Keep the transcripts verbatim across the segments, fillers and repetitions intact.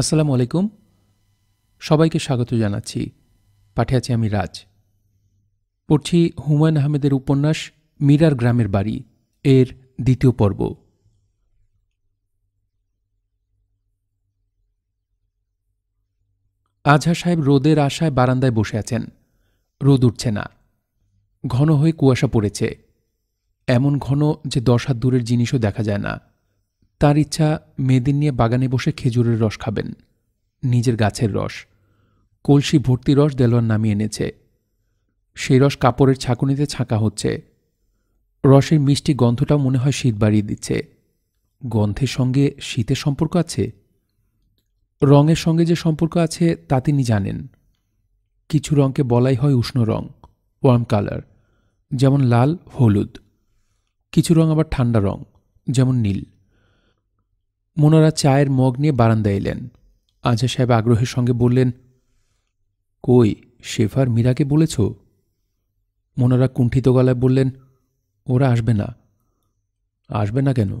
আসসালামু আলাইকুম সবাইকে স্বাগত জানাচ্ছি পাঠিয়েছি আমি রাজ পড়ছি হুমায়ুন আহমেদের উপন্যাস মিরার গ্রামের বাড়ি এর দ্বিতীয় পর্ব আজহা সাহেব রোদের আশায় বারান্দায় বসে আছেন রোদ উঠছে না ঘন হয়ে কুয়াশা পড়েছে এমন ঘন যে দশ হাত দূরের জিনিসও দেখা যায় না তার ইচ্ছা মেয়েদের নিয়ে বাগানে বসে খেজুরের রস খাবেন নিজের গাছের রস কলসি ভর্তি রস দেলোয়ার নামিয়ে এনেছে সেই রস কাপড়ের ছাঁকুনিতে ছাঁকা হচ্ছে রসের মিষ্টি গন্ধটা মনে হয় শীত বাড়িয়ে দিচ্ছে গন্ধের সঙ্গে শীতের সম্পর্ক আছে রঙের সঙ্গে যে সম্পর্ক আছে তা তিনি জানেন কিছু রঙকে বলাই হয় উষ্ণ রং ওয়ার্ম কালার যেমন লাল হলুদ কিছু রং আবার ঠান্ডা রং যেমন নীল মোনারা চায়ের মগ নিয়ে বারান্দায় এলেন আজহা সাহেব আগ্রহের সঙ্গে বললেন কই শেফার মীরাকে বলেছ মোনারা কুণ্ঠিত গলায় বললেন ওরা আসবে না আসবে না কেন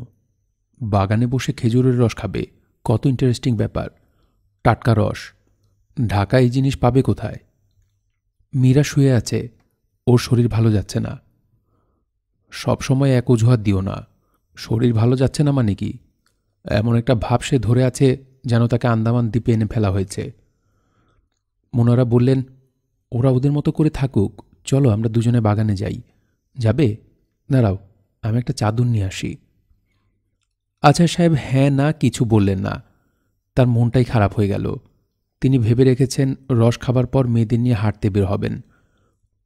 বাগানে বসে খেজুরের রস খাবে কত ইন্টারেস্টিং ব্যাপার টাটকা রস ঢাকায় এই জিনিস পাবে কোথায় মীরা শুয়ে আছে ওর শরীর ভালো যাচ্ছে না সবসময় এক অজুহাত দিও না শরীর ভালো যাচ্ছে না মানে কি এমন একটা ভাব সে ধরে আছে যেন তাকে আন্দামান দ্বীপে এনে ফেলা হয়েছে মোনারা বললেন ওরা ওদের মতো করে থাকুক চলো আমরা দুজনে বাগানে যাই যাবে দাঁড়াও আমি একটা চাদর নিয়ে আসি আজহা সাহেব হ্যাঁ না কিছু বললেন না তার মনটাই খারাপ হয়ে গেল তিনি ভেবে রেখেছেন রস খাবার পর মেয়েদের নিয়ে হাঁটতে বের হবেন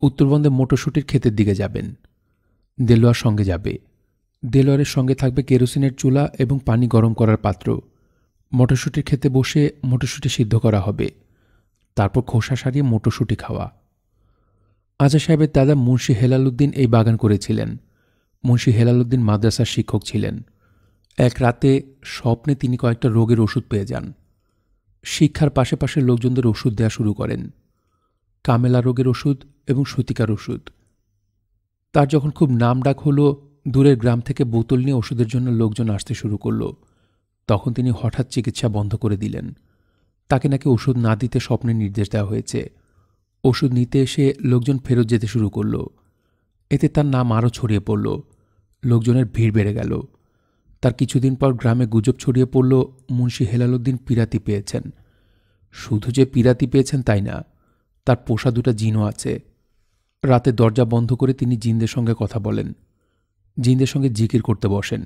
উত্তরবঙ্গে মোটরশুটির ক্ষেতের দিকে যাবেন দেলোয়ার সঙ্গে যাবে দেলোয়ারের সঙ্গে থাকবে কেরোসিনের চুলা এবং পানি গরম করার পাত্র মটরশুঁটির খেতে বসে মটরশুঁটি সিদ্ধ করা হবে তারপর খোসা সারিয়ে মটরশুঁটি খাওয়া আজহা সাহেবের দাদা মুন্সি হেলালুদ্দিন এই বাগান করেছিলেন মুন্সি হেলালুদ্দিন মাদ্রাসার শিক্ষক ছিলেন এক রাতে স্বপ্নে তিনি কয়েকটা রোগের ওষুধ পেয়ে যান শিক্ষার পাশাপাশি লোকজনদের ওষুধ দেওয়া শুরু করেন কামেলা রোগের ওষুধ এবং সুতিকার ওষুধ তার যখন খুব নাম ডাক হলো দূরের গ্রাম থেকে বোতল নিয়ে ওষুধের জন্য লোকজন আসতে শুরু করল তখন তিনি হঠাৎ চিকিৎসা বন্ধ করে দিলেন তাকে নাকি ওষুধ না দিতে স্বপ্নে নির্দেশ দেওয়া হয়েছে ওষুধ নিতে এসে লোকজন ফেরত যেতে শুরু করল এতে তার নাম আরও ছড়িয়ে পড়ল লোকজনের ভিড় বেড়ে গেল তার কিছুদিন পর গ্রামে গুজব ছড়িয়ে পড়ল মুন্সি হেলালুদ্দিন পিরাতি পেয়েছেন শুধু যে পিরাতি পেয়েছেন তাই না তার পোষা দুটা জিনও আছে রাতে দরজা বন্ধ করে তিনি জিনদের সঙ্গে কথা বলেন জিনদের সঙ্গে জিকির করতে বসেন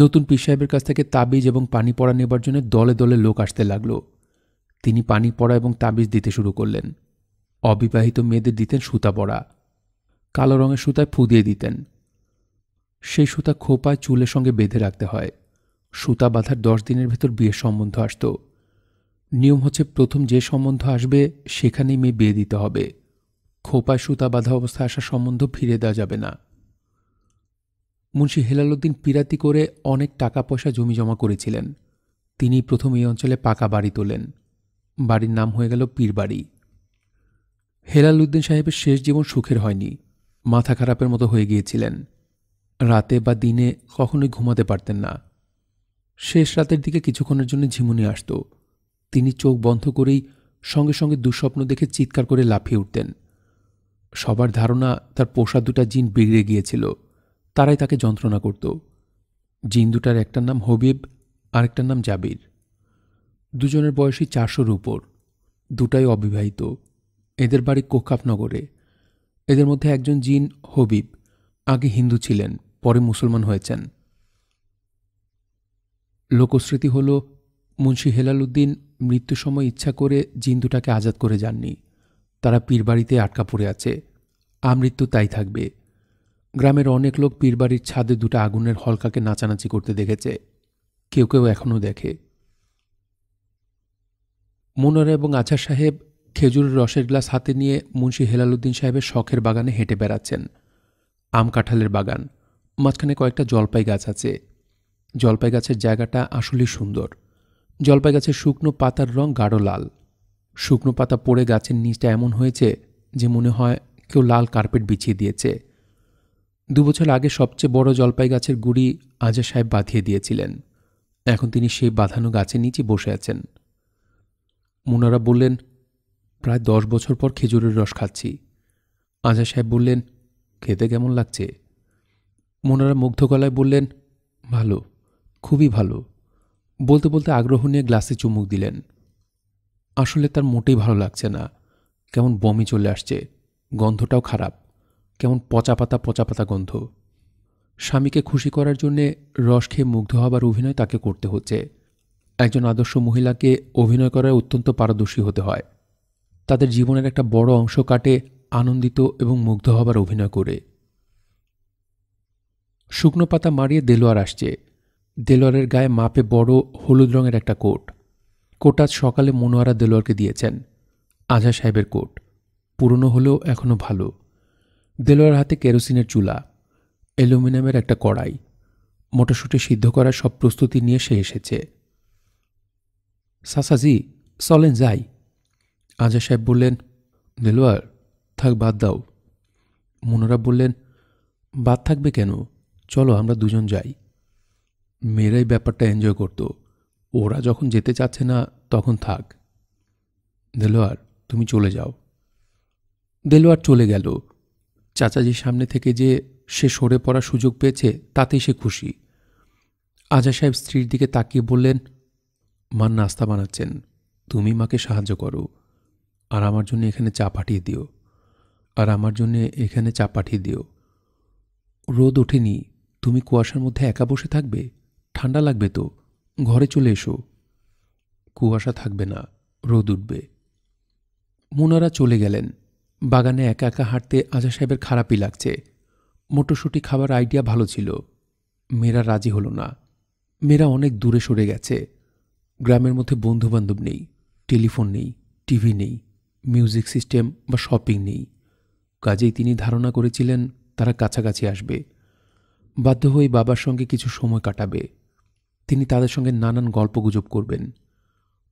নতুন পীর সাহেবের কাছ থেকে তাবিজ এবং পানি পড়া নেবার জন্য দলে দলে লোক আসতে লাগল তিনি পানি পড়া এবং তাবিজ দিতে শুরু করলেন অবিবাহিত মেয়েদের দিতেন সুতা পড়া কালো রঙের সুতায় ফু দিয়ে দিতেন সেই সুতা খোপায় চুলের সঙ্গে বেঁধে রাখতে হয় সুতা বাঁধার দশ দিনের ভেতর বিয়ের সম্বন্ধ আসত নিয়ম হচ্ছে প্রথম যে সম্বন্ধ আসবে সেখানেই মেয়ে বিয়ে দিতে হবে খোপায় সুতা বাঁধা অবস্থায় আসা সম্বন্ধ ফিরে দেওয়া যাবে না মুন্সি হেলালুদ্দিন পিরাতি করে অনেক টাকা পয়সা জমি জমা করেছিলেন তিনি প্রথম এই অঞ্চলে পাকা বাড়ি তোলেন বাড়ির নাম হয়ে গেল পীরবাড়ি হেলালুদ্দিন সাহেবের শেষ জীবন সুখের হয়নি মাথা খারাপের মতো হয়ে গিয়েছিলেন রাতে বা দিনে কখনোই ঘুমাতে পারতেন না শেষ রাতের দিকে কিছুক্ষণের জন্য ঝিমুনি আসত তিনি চোখ বন্ধ করেই সঙ্গে সঙ্গে দুঃস্বপ্ন দেখে চিৎকার করে লাফিয়ে উঠতেন সবার ধারণা তার পোষা দুটা জিন বিগড়ে গিয়েছিল তারাই তাকে যন্ত্রণা করত জিন দুটার একটার নাম হবিব আরেকটার নাম জাবির দুজনের বয়সই চারশোর উপর দুটাই অবিবাহিত এদের বাড়ি কোকাপনগরে এদের মধ্যে একজন জিন হবিব আগে হিন্দু ছিলেন পরে মুসলমান হয়েছেন লোকস্মৃতি হল মুন্সি হেলালুদ্দিন মৃত্যুর সময় ইচ্ছা করে জিন দুটাকে আজাদ করে যাননি তারা পীরবাড়িতে আটকা পড়ে আছে আমৃত্যু তাই থাকবে গ্রামের অনেক লোক পীরবাড়ির ছাদে দুটো আগুনের হলকাকে নাচানাচি করতে দেখেছে কেউ কেউ এখনও দেখে মুনারা এবং আজহা সাহেব খেজুরের রসের গ্লাস হাতে নিয়ে মুন্সি হেলালুদ্দিন সাহেবের শখের বাগানে হেঁটে বেড়াচ্ছেন আম কাঁঠালের বাগান মাঝখানে কয়েকটা জলপাই গাছ আছে জলপাই গাছের জায়গাটা আসলেই সুন্দর জলপাই গাছের শুকনো পাতার রং গাঢ় লাল শুকনো পাতা পড়ে গাছের নিচটা এমন হয়েছে যে মনে হয় কেউ লাল কার্পেট বিছিয়ে দিয়েছে দুবছর আগে সবচেয়ে বড় জলপাই গাছের গুড়ি আজহা সাহেব বাঁধিয়ে দিয়েছিলেন এখন তিনি সেই বাঁধানো গাছের নিচে বসে আছেন। মুনারা বললেন, প্রায় দশ বছর পর খেজুরের রস খাচ্ছি। আজা সাহেব বললেন, খেতে কেমন লাগছে? মুনারা মুগ্ধ গলায় বললেন, ভালো, খুবই ভালো। বলতে বলতে আগ্রহ নিয়ে গ্লাসে চুমুক দিলেন। আসলে তার মোটেই ভালো লাগছে না, কেমন বমি চলে আসছে, গন্ধটাও খারাপ, কেমন পচা পাতা পচা পাতা গন্ধ। স্বামীকে খুশি করার জন্যে রস খেয়ে মুগ্ধ হবার অভিনয় তাকে করতে হচ্ছে। একজন আদর্শ মহিলাকে অভিনয় করায় অত্যন্ত পারদর্শী হতে হয়। তাদের জীবনের একটা বড় অংশ কাটে আনন্দিত এবং মুগ্ধ হবার অভিনয় করে। শুকনো পাতা মারিয়ে দেলোয়ার আসছে। দেলোয়ারের গায়ে মাপে বড় হলুদ রঙের একটা কোট। কোট আজ সকালে মনোয়ারা দেলোয়ারকে দিয়েছেন। আজা সাহেবের কোট পুরনো হলেও এখনও ভালো। দেলোয়ার হাতে কেরোসিনের চুলা, অ্যালুমিনিয়ামের একটা কড়াই, মটরশুঁটি সিদ্ধ করার সব প্রস্তুতি নিয়ে সে এসেছে। সাসাজি চলেন যাই। আজা সাহেব বললেন, দেলোয়ার থাক, বাদ দাও। মুনারা বললেন, বাদ থাকবে কেন, চলো আমরা দুজন যাই। মেয়েরাই ব্যাপারটা এনজয় করত, ওরা যখন যেতে চাচ্ছে না তখন থাক। দেলোয়ার তুমি চলে যাও। দেলোয়ার চলে গেল। চাচাজির সামনে থেকে যে সে সরে পড়ার সুযোগ পেয়েছে তাতেই সে খুশি। আজা সাহেব স্ত্রীর দিকে তাকিয়ে বললেন, মা নাস্তা বানাচ্ছেন, তুমি মাকে সাহায্য করো, আর আমার জন্য এখানে চা পাঠিয়ে দিও আর আমার জন্য এখানে চা পাঠিয়ে দিও। রোদ ওঠেনি, তুমি কুয়াশার মধ্যে একা বসে থাকবে, ঠান্ডা লাগবে তো, ঘরে চলে এসো। কুয়াশা থাকবে না, রোদ উঠবে। মুনারা চলে গেলেন। বাগানে একা একা হাঁটতে আজা সাহেবের খারাপই লাগছে। মোটরশুঁটি খাবার আইডিয়া ভালো ছিল। মেয়েরা রাজি হলো না। মেয়েরা অনেক দূরে সরে গেছে। গ্রামের মধ্যে বন্ধুবান্ধব নেই, টেলিফোন নেই, টিভি নেই, মিউজিক সিস্টেম বা শপিং নেই। কাজেই তিনি ধারণা করেছিলেন তারা কাছাকাছি আসবে, বাধ্য হয়ে বাবার সঙ্গে কিছু সময় কাটাবে। তিনি তাদের সঙ্গে নানান গল্পগুজব করবেন।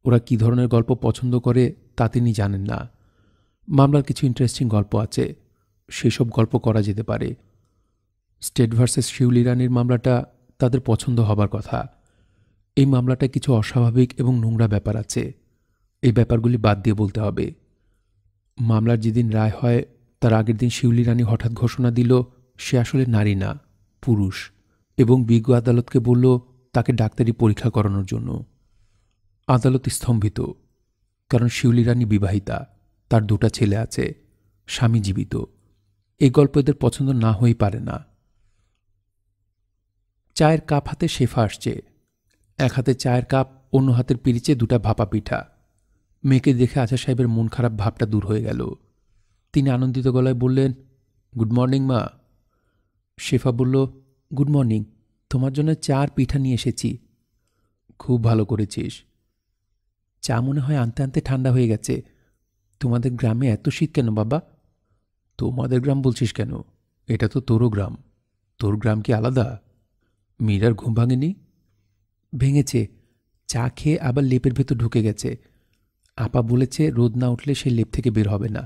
ওরা কি ধরনের গল্প পছন্দ করে তা তিনি জানেন না। মামলার কিছু ইন্টারেস্টিং গল্প আছে, সেসব গল্প করা যেতে পারে। স্টেট ভার্সেস শিউলিরানির মামলাটা তাদের পছন্দ হবার কথা। এই মামলাটা কিছু অস্বাভাবিক এবং নোংরা ব্যাপার আছে, এই ব্যাপারগুলি বাদ দিয়ে বলতে হবে। মামলার যেদিন রায় হয় তার আগের দিন শিউলিরানি হঠাৎ ঘোষণা দিল সে আসলে নারী না, পুরুষ, এবং বিজ্ঞ আদালতকে বলল তাকে ডাক্তারি পরীক্ষা করানোর জন্য। আদালত স্তম্ভিত, কারণ শিউলিরানি বিবাহিতা, তার দুটা ছেলে আছে, স্বামী জীবিত। এই গল্প এদের পছন্দ না হয়েই পারে না। চায়ের কাপ হাতে শেফা আসছে। এক হাতে চায়ের কাপ, অন্য হাতের পিরিচে দুটা ভাপা পিঠা। মেয়েকে দেখে আজা সাহেবের মন খারাপ ভাবটা দূর হয়ে গেল। তিনি আনন্দিত গলায় বললেন, গুড মর্নিং মা। শেফা বলল, গুড মর্নিং, তোমার জন্য চা আর পিঠা নিয়ে এসেছি। খুব ভালো করেছিস। চা মনে হয় আনতে আনতে ঠান্ডা হয়ে গেছে। তোমাদের গ্রামে এত শীত কেন বাবা? তোমাদের গ্রাম বলছিস কেন, এটা তো তোরও গ্রাম। তোর গ্রাম কি আলাদা? মীরার ঘুম ভাঙেনি? ভেঙেছে, চা খেয়ে আবার লেপের ভেতর ঢুকে গেছে। আপা বলেছে রোদ না উঠলে সে লেপ থেকে বের হবে না।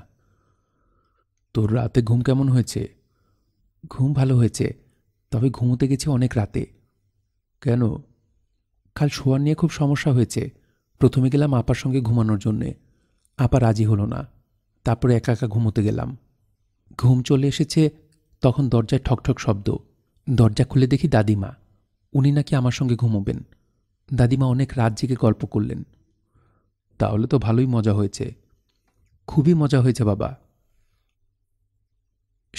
তোর রাতে ঘুম কেমন হয়েছে? ঘুম ভালো হয়েছে, তবে ঘুমোতে গেছি অনেক রাতে। কেন? কাল শোয়ার নিয়ে খুব সমস্যা হয়েছে। প্রথমে গেলাম আপার সঙ্গে ঘুমানোর জন্যে, আপা রাজি হলো না, তারপরে একা একা ঘুমোতে গেলাম। ঘুম চলে এসেছে, তখন দরজায় ঠকঠক শব্দ। দরজা খুলে দেখি দাদিমা। উনি নাকি আমার সঙ্গে ঘুমোবেন। দাদিমা অনেক রাত জেগে গল্প করলেন। তাহলে তো ভালোই মজা হয়েছে। খুবই মজা হয়েছে বাবা।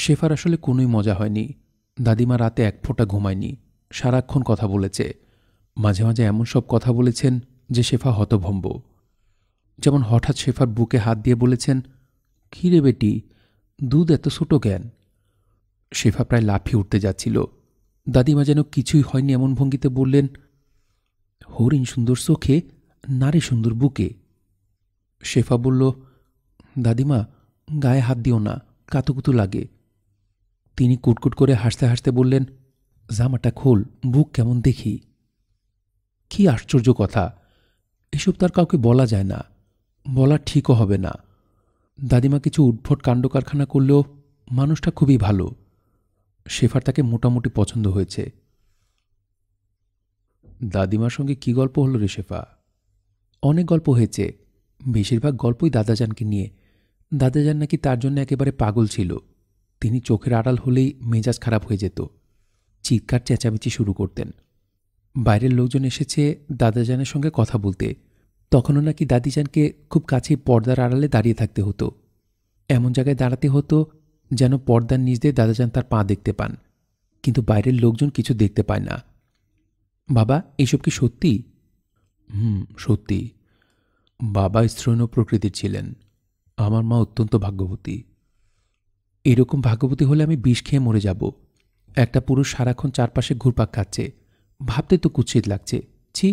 শেফার আসলে কোনোই মজা হয়নি। দাদিমা রাতে এক ফোঁটা ঘুমায়নি, সারাক্ষণ কথা বলেছে। মাঝে মাঝে এমন সব কথা বলেছেন যে শেফা হতভম্ব। যেমন হঠাৎ শেফার বুকে হাত দিয়ে বলেছেন, কী রে বেটি, দুধ এত ছোটো কেন? শেফা প্রায় লাফিয়ে উঠতে যাচ্ছিল। দাদিমা যেন কিছুই হয়নি এমন ভঙ্গিতে বললেন, হরিণ সুন্দর চোখে, নারী সুন্দর বুকে। শেফা বলল, দাদিমা গায়ে হাত দিও না, কাতুকুতু লাগে। তিনি কুটকুট করে হাসতে হাসতে বললেন, জামাটা খোল, বুক কেমন দেখি। কি আশ্চর্য কথা, এসব তার কাউকে বলা যায় না, বলা ঠিকও হবে না। দাদিমা কিছু উদ্ভট কাণ্ড কারখানা করলেও মানুষটা খুবই ভালো। শেফার তাকে মোটামুটি পছন্দ হয়েছে। দাদিমার সঙ্গে কী গল্প হলো রে শেফা? অনেক গল্প হয়েছে, বেশিরভাগ গল্পই দাদাজানকে নিয়ে। দাদাজান নাকি তার জন্য একেবারে পাগল ছিল। তিনি চোখের আড়াল হলেই মেজাজ খারাপ হয়ে যেত, চিৎকার চেঁচামেচি শুরু করতেন। বাইরের লোকজন এসেছে দাদাজানের সঙ্গে কথা বলতে, তখনও নাকি দাদিজানকে খুব কাছে পর্দার আড়ালে দাঁড়িয়ে থাকতে হতো। এমন জায়গায় দাঁড়াতে হতো যেন পর্দার নিচ দিয়ে দাদাজান তার পা দেখতে পান, কিন্তু বাইরের লোকজন কিছু দেখতে পায় না। বাবা, এসব কি সত্যি? হুম, সত্যি। বাবা স্থৈর্য প্রকৃতির ছিলেন, আমার মা অত্যন্ত ভাগ্যবতী। এরকম ভাগ্যবতী হলে আমি বিষ খেয়ে মরে যাব। একটা পুরুষ সারাক্ষণ চারপাশে ঘুরপাক খাচ্ছে, ভাবতে তো কুৎসিত লাগছে, ছি।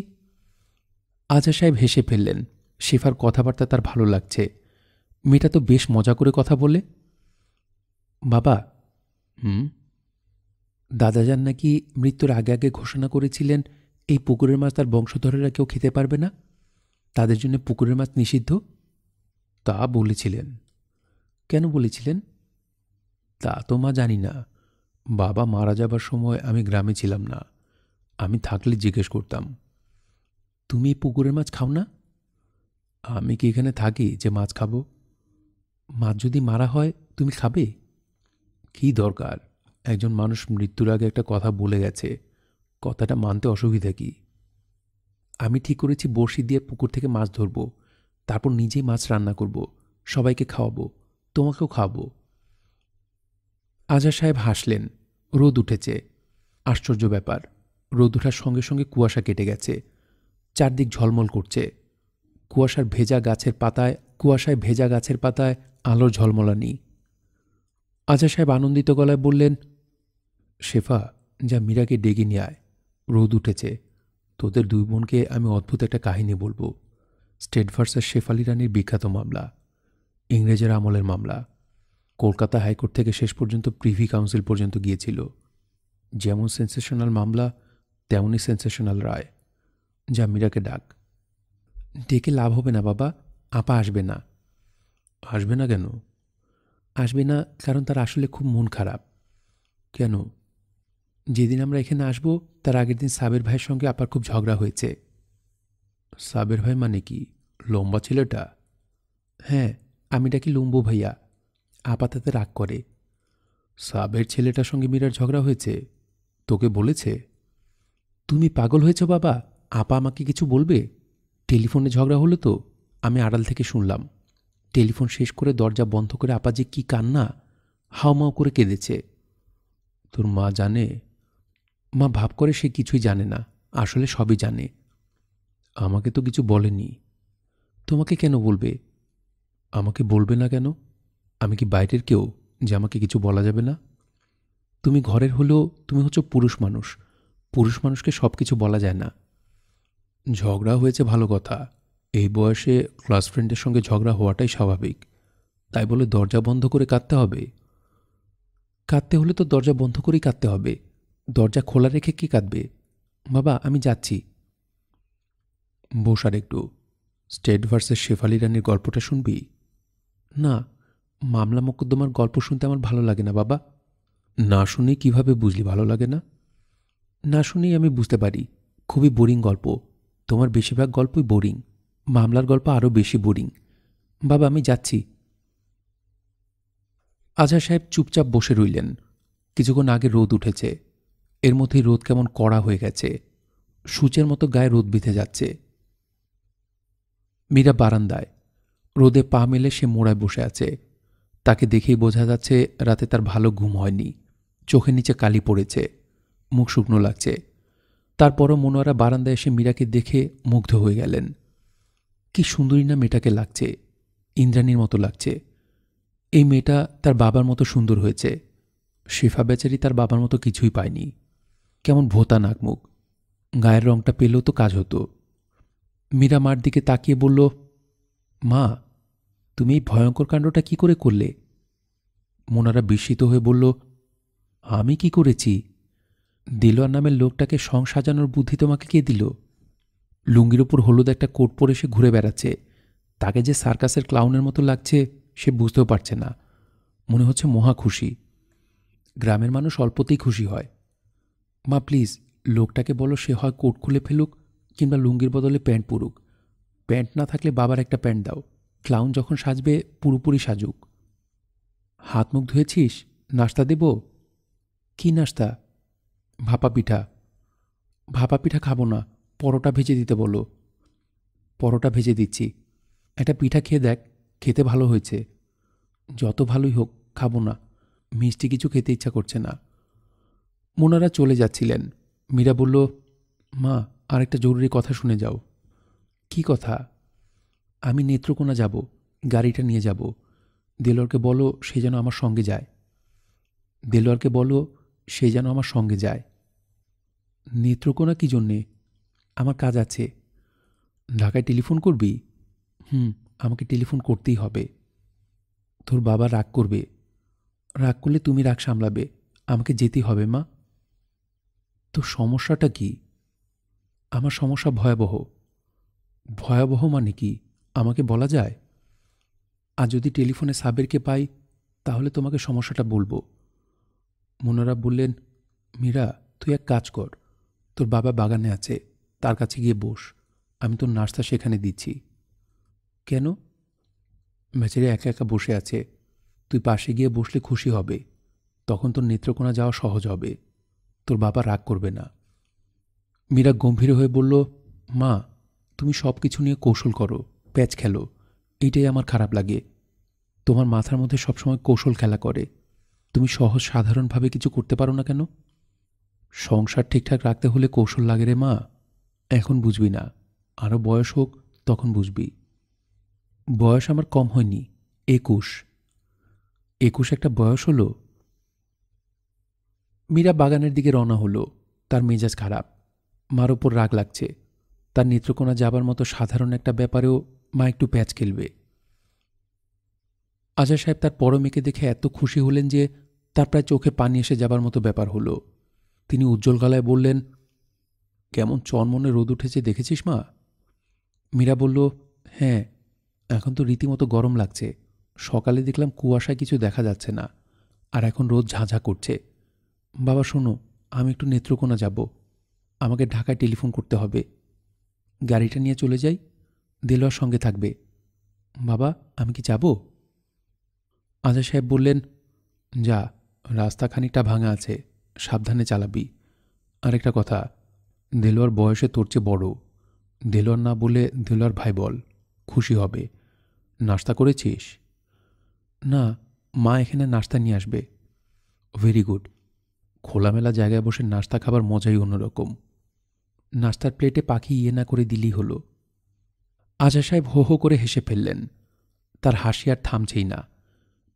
আজা সাহেব হেসে ফেললেন, শেফার কথাবার্তা তার ভালো লাগছে। মেয়েটা তো বেশ মজা করে কথা বলে। বাবা, হুম, দাদাজান নাকি মৃত্যুর আগে আগে ঘোষণা করেছিলেন এই পুকুরের মাছ তার বংশধরেরা কেউ খেতে পারবে না, তাদের জন্য পুকুরের মাছ নিষিদ্ধ। তা বলেছিলেন? কেন বলেছিলেন তা তো মা জানি না। বাবা মারা যাবার সময় আমি গ্রামে ছিলাম না, আমি থাকলে জিজ্ঞেস করতাম। তুমি পুকুরের মাছ খাও না? আমি কি এখানে থাকি যে মাছ খাবো? মাছ যদি মারা হয় তুমি খাবে? কি দরকার, একজন মানুষ মৃত্যুর আগে একটা কথা বলে গেছে, কথাটা মানতে অসুবিধা কি? আমি ঠিক করেছি বড়শি দিয়ে পুকুর থেকে মাছ ধরব, তারপর নিজেই মাছ রান্না করব, সবাইকে খাওয়াবো, তোমাকেও খাওয়াবো। আজা সাহেব হাসলেন। রোদ উঠেছে, আশ্চর্য ব্যাপার। রোদ ওঠার সঙ্গে সঙ্গে কুয়াশা কেটে গেছে, চারদিক ঝলমল করছে। কুয়াশার ভেজা গাছের পাতায় কুয়াশায় ভেজা গাছের পাতায় আলোর ঝলমলানি। আজা সাহেব আনন্দিত গলায় বললেন, শেফা, যা মীরাকে ডেকে নিয়ে আয়, রোদ উঠেছে। তোদের দুই বোনকে আমি অদ্ভুত একটা কাহিনী বলবো। স্টেট ভার্সেস শেফালী রানির বিখ্যাত মামলা, ইংরেজের আমলের মামলা। কলকাতা হাইকোর্ট থেকে শেষ পর্যন্ত প্রিভি কাউন্সিল পর্যন্ত গিয়েছিল। যেমন সেন্সেশনাল মামলা তেমনই সেন্সেশনাল রায়। যা মীরাকে ডাক। ডেকে লাভ হবে না বাবা, আপা আসবে না। আসবে না কেন? আসবে না কারণ তার আসলে খুব মন খারাপ। কেন? যেদিন আমরা এখানে আসব তার আগের দিন সাবের ভাইয়ের সঙ্গে আপার খুব ঝগড়া হয়েছে। সাবের ভাই মানে কি, লম্বা ছেলেটা? হ্যাঁ, আমি ডাকি লম্বু ভাইয়া। আপা তাতে রাগ করে। সাবের ছেলেটার সঙ্গে মীরার ঝগড়া হয়েছে, তোকে বলেছে? তুমি পাগল হয়েছ বাবা, আপা আমাকে কিছু বলবে? টেলিফোনে ঝগড়া হলো তো, আমি আড়াল থেকে শুনলাম। টেলিফোন শেষ করে দরজা বন্ধ করে আপা যে কী কান্না, হাওমাও করে কেঁদেছে। তোর মা জানে? মা ভাব করে সে কিছুই জানে না, আসলে সবই জানে। আমাকে তো কিছু বলেনি। তোমাকে কেন বলবে? আমাকে বলবে না কেন? আমি কি বাইরের কেউ যে আমাকে কিছু বলা যাবে না? তুমি ঘরের হলেও তুমি হচ্ছ পুরুষ মানুষ, পুরুষ মানুষকে সব কিছু বলা যায় না। ঝগড়া হয়েছে ভালো কথা, এই বয়সে ক্লাস ফ্রেন্ডের সঙ্গে ঝগড়া হওয়াটাই স্বাভাবিক। তাই বলে দরজা বন্ধ করে কাঁদতে হবে? কাঁদতে হলে তো দরজা বন্ধ করেই কাঁদতে হবে, দরজা খোলা রেখে কি কাঁদবে? বাবা, আমি যাচ্ছি। বসার একটু স্টেট ভার্সেস শেফালী রানির গল্পটা শুনবি? না, মামলা মোকদ্দমার গল্প শুনতে আমার ভালো লাগে না বাবা। না শুনে কিভাবে বুঝলি ভালো লাগে না? না শুনেই আমি বুঝতে পারি, খুবই বোরিং গল্প। তোমার বেশিরভাগ গল্পই বোরিং, মামলার গল্প আরও বেশি বোরিং। বাবা, আমি যাচ্ছি। আজহার সাহেব চুপচাপ বসে রইলেন। কিছুক্ষণ আগে রোদ উঠেছে, এর মধ্যেই রোদ কেমন কড়া হয়ে গেছে, সূচের মতো গায়ে রোদ বিঁধে যাচ্ছে। মীরা বারান্দায় রোদে পা মেলে সে মোড়ায় বসে আছে। তাকে দেখেই বোঝা যাচ্ছে রাতে তার ভালো ঘুম হয়নি, চোখের নিচে কালি পড়েছে, মুখ শুকনো লাগছে। তারপরও মনোয়ারা বারান্দায় এসে মীরাকে দেখে মুগ্ধ হয়ে গেলেন। কি সুন্দরী না মেয়েটাকে লাগছে, ইন্দ্রাণীর মতো লাগছে। এই মেয়েটা তার বাবার মতো সুন্দর হয়েছে। শেফা বেচারি তার বাবার মতো কিছুই পায়নি, কেমন ভোতা নাকমুখ। গায়ের রঙটা পেলেও তো কাজ হতো। মীরা মার দিকে তাকিয়ে বলল, মা, তুমি এই ভয়ঙ্কর কাণ্ডটা কী করে করলে? মোনারা বিস্মিত হয়ে বলল, আমি কি করেছি? দেলোয়ার নামের লোকটাকে সং সাজানোর বুদ্ধি তোমাকে কে দিল? লুঙ্গির ওপর হলুদ একটা কোট পরে সে ঘুরে বেড়াচ্ছে, তাকে যে সার্কাসের ক্লাউনের মতো লাগছে সে বুঝতেও পারছে না, মনে হচ্ছে মহা খুশি। গ্রামের মানুষ অল্পতেই খুশি হয়। মা প্লিজ, लोकटाके बोलो से हय कोट खुले फेलुक किंबा लुंगिर बदले पैंट पुरुक। पैंट ना थाकले बाबार एकटा पैंट दाओ। क्लाउन जखन साजबे पुरोपुरी साजुक। हाथ मुख धुएछिस? नाश्ता देब? कि नाश्ता? भापा पिठा। भापा पिठा खाबो ना, परोटा भेजे दिते बोलो। परोटा भेजे दिच्छी। एटा पिठा खेये देख, खेते भालो होयेछे। जतो भालोई होक खाबो ना, मिष्टि किछु खेते इच्छा करछे ना। मोनारा चले जाच्छिलेन। मीरा बोलो, मा आरेकटा जरूरी कथा शुने जाओ। कि कथा? आमी नेत्रकोना जाबो, गाड़ीटा निये जाबो। देलोर के बोलो से जेनो आमार संगे जाय। देलोर के बोलो से जेनो आमार संगे जाय। नेत्रकोना कि जन्ने? आमार काज आछे। ढाकाय टेलिफोन करबी? हुम, आमाके टेलिफोन करतेई होबे। तोर बाबा राग करबे। राग करले तुमी राग सामलाबे। आमाके जेतेई होबे मा। तो समस्याटा कि? आमार समस्या भयाबह। भयाबह माने कि? आमाके बोला जाय? आज जोदी टेलिफोने साबेर के पाई ताहले तोमाके समस्याटा बोलबो। मुनारा बोलेन, मीरा तुई एक काज कर, तोर बाबा बागाने आछे, तार काछे गिये बोस, आमी तोर नाश्ता सेखाने दिच्छी। केन? बेचारी एका एका बसे आछे, तुई पाशे गिये बसले खुशी होबे, तखन तोर नेत्रकोना जाओया सहज होबे, तोर बाबा राग करबे ना। मीरा गम्भीर हये बोललो, मा तुमी सबकिछु निये कौशल करो, पैच खेलो, एइटाई आमार खराब लागे। तोमार माथार मध्य सब समय कौशल खेला करे, तुमी सहज साधारण भावे किछु करते पारो ना केन? संसार ठीकठाक राखते होले कौशल लागे रे मा। एखन बुझबि ना, आरो बयस होक तखन बुझबि। बयस आमार कम हयनि, एकुश। एकुश एकटा बयस हलो। मीरा बागानेर दिके रওনা हलो। तार मेजाज खराब, मार ओपर राग लागছে। তার নেত্রকোনা যাবার মতো সাধারণ একটা ব্যাপারেও মা একটু প্যাচ খেলবে। আজা সাহেব তার পর মেয়েকে দেখে এত খুশি হলেন যে তার প্রায় চোখে পানি এসে যাবার মতো ব্যাপার হলো। তিনি উজ্জ্বল গলায় বললেন, কেমন চনমনে রোদ উঠেছে দেখেছিস মা? মীরা বলল, হ্যাঁ, এখন তো রীতিমতো গরম লাগছে। সকালে দেখলাম কুয়াশা কিছু দেখা যাচ্ছে না, আর এখন রোদ ঝাঁঝা করছে। বাবা শোনো, আমি একটু নেত্রকোনা যাব, আমাকে ঢাকায় টেলিফোন করতে হবে। গাড়িটা নিয়ে চলে যাই, দেলোয়ার সঙ্গে থাকবে। বাবা আমি কি যাব? আজা সাহেব বললেন, যা, রাস্তা খানিকটা ভাঙা আছে, সাবধানে চালাবি। আর একটা কথা, দেলোয়ার বয়সে তোর চেয়ে বড়। দেলোয়ার না বলে দেলোয়ার ভাই বল, খুশি হবে। নাস্তা করেছিস? না মা, এখানে নাস্তা নিয়ে আসবে। Very good. খোলামেলা জায়গায় বসে নাস্তা খাবার মজাই অন্যরকম। নাস্তার প্লেটে পাখি ইয়ে না করে দিলেই হলো। আজা সাহেব হো হো করে হেসে ফেললেন। তার হাসি আর থামছেই না।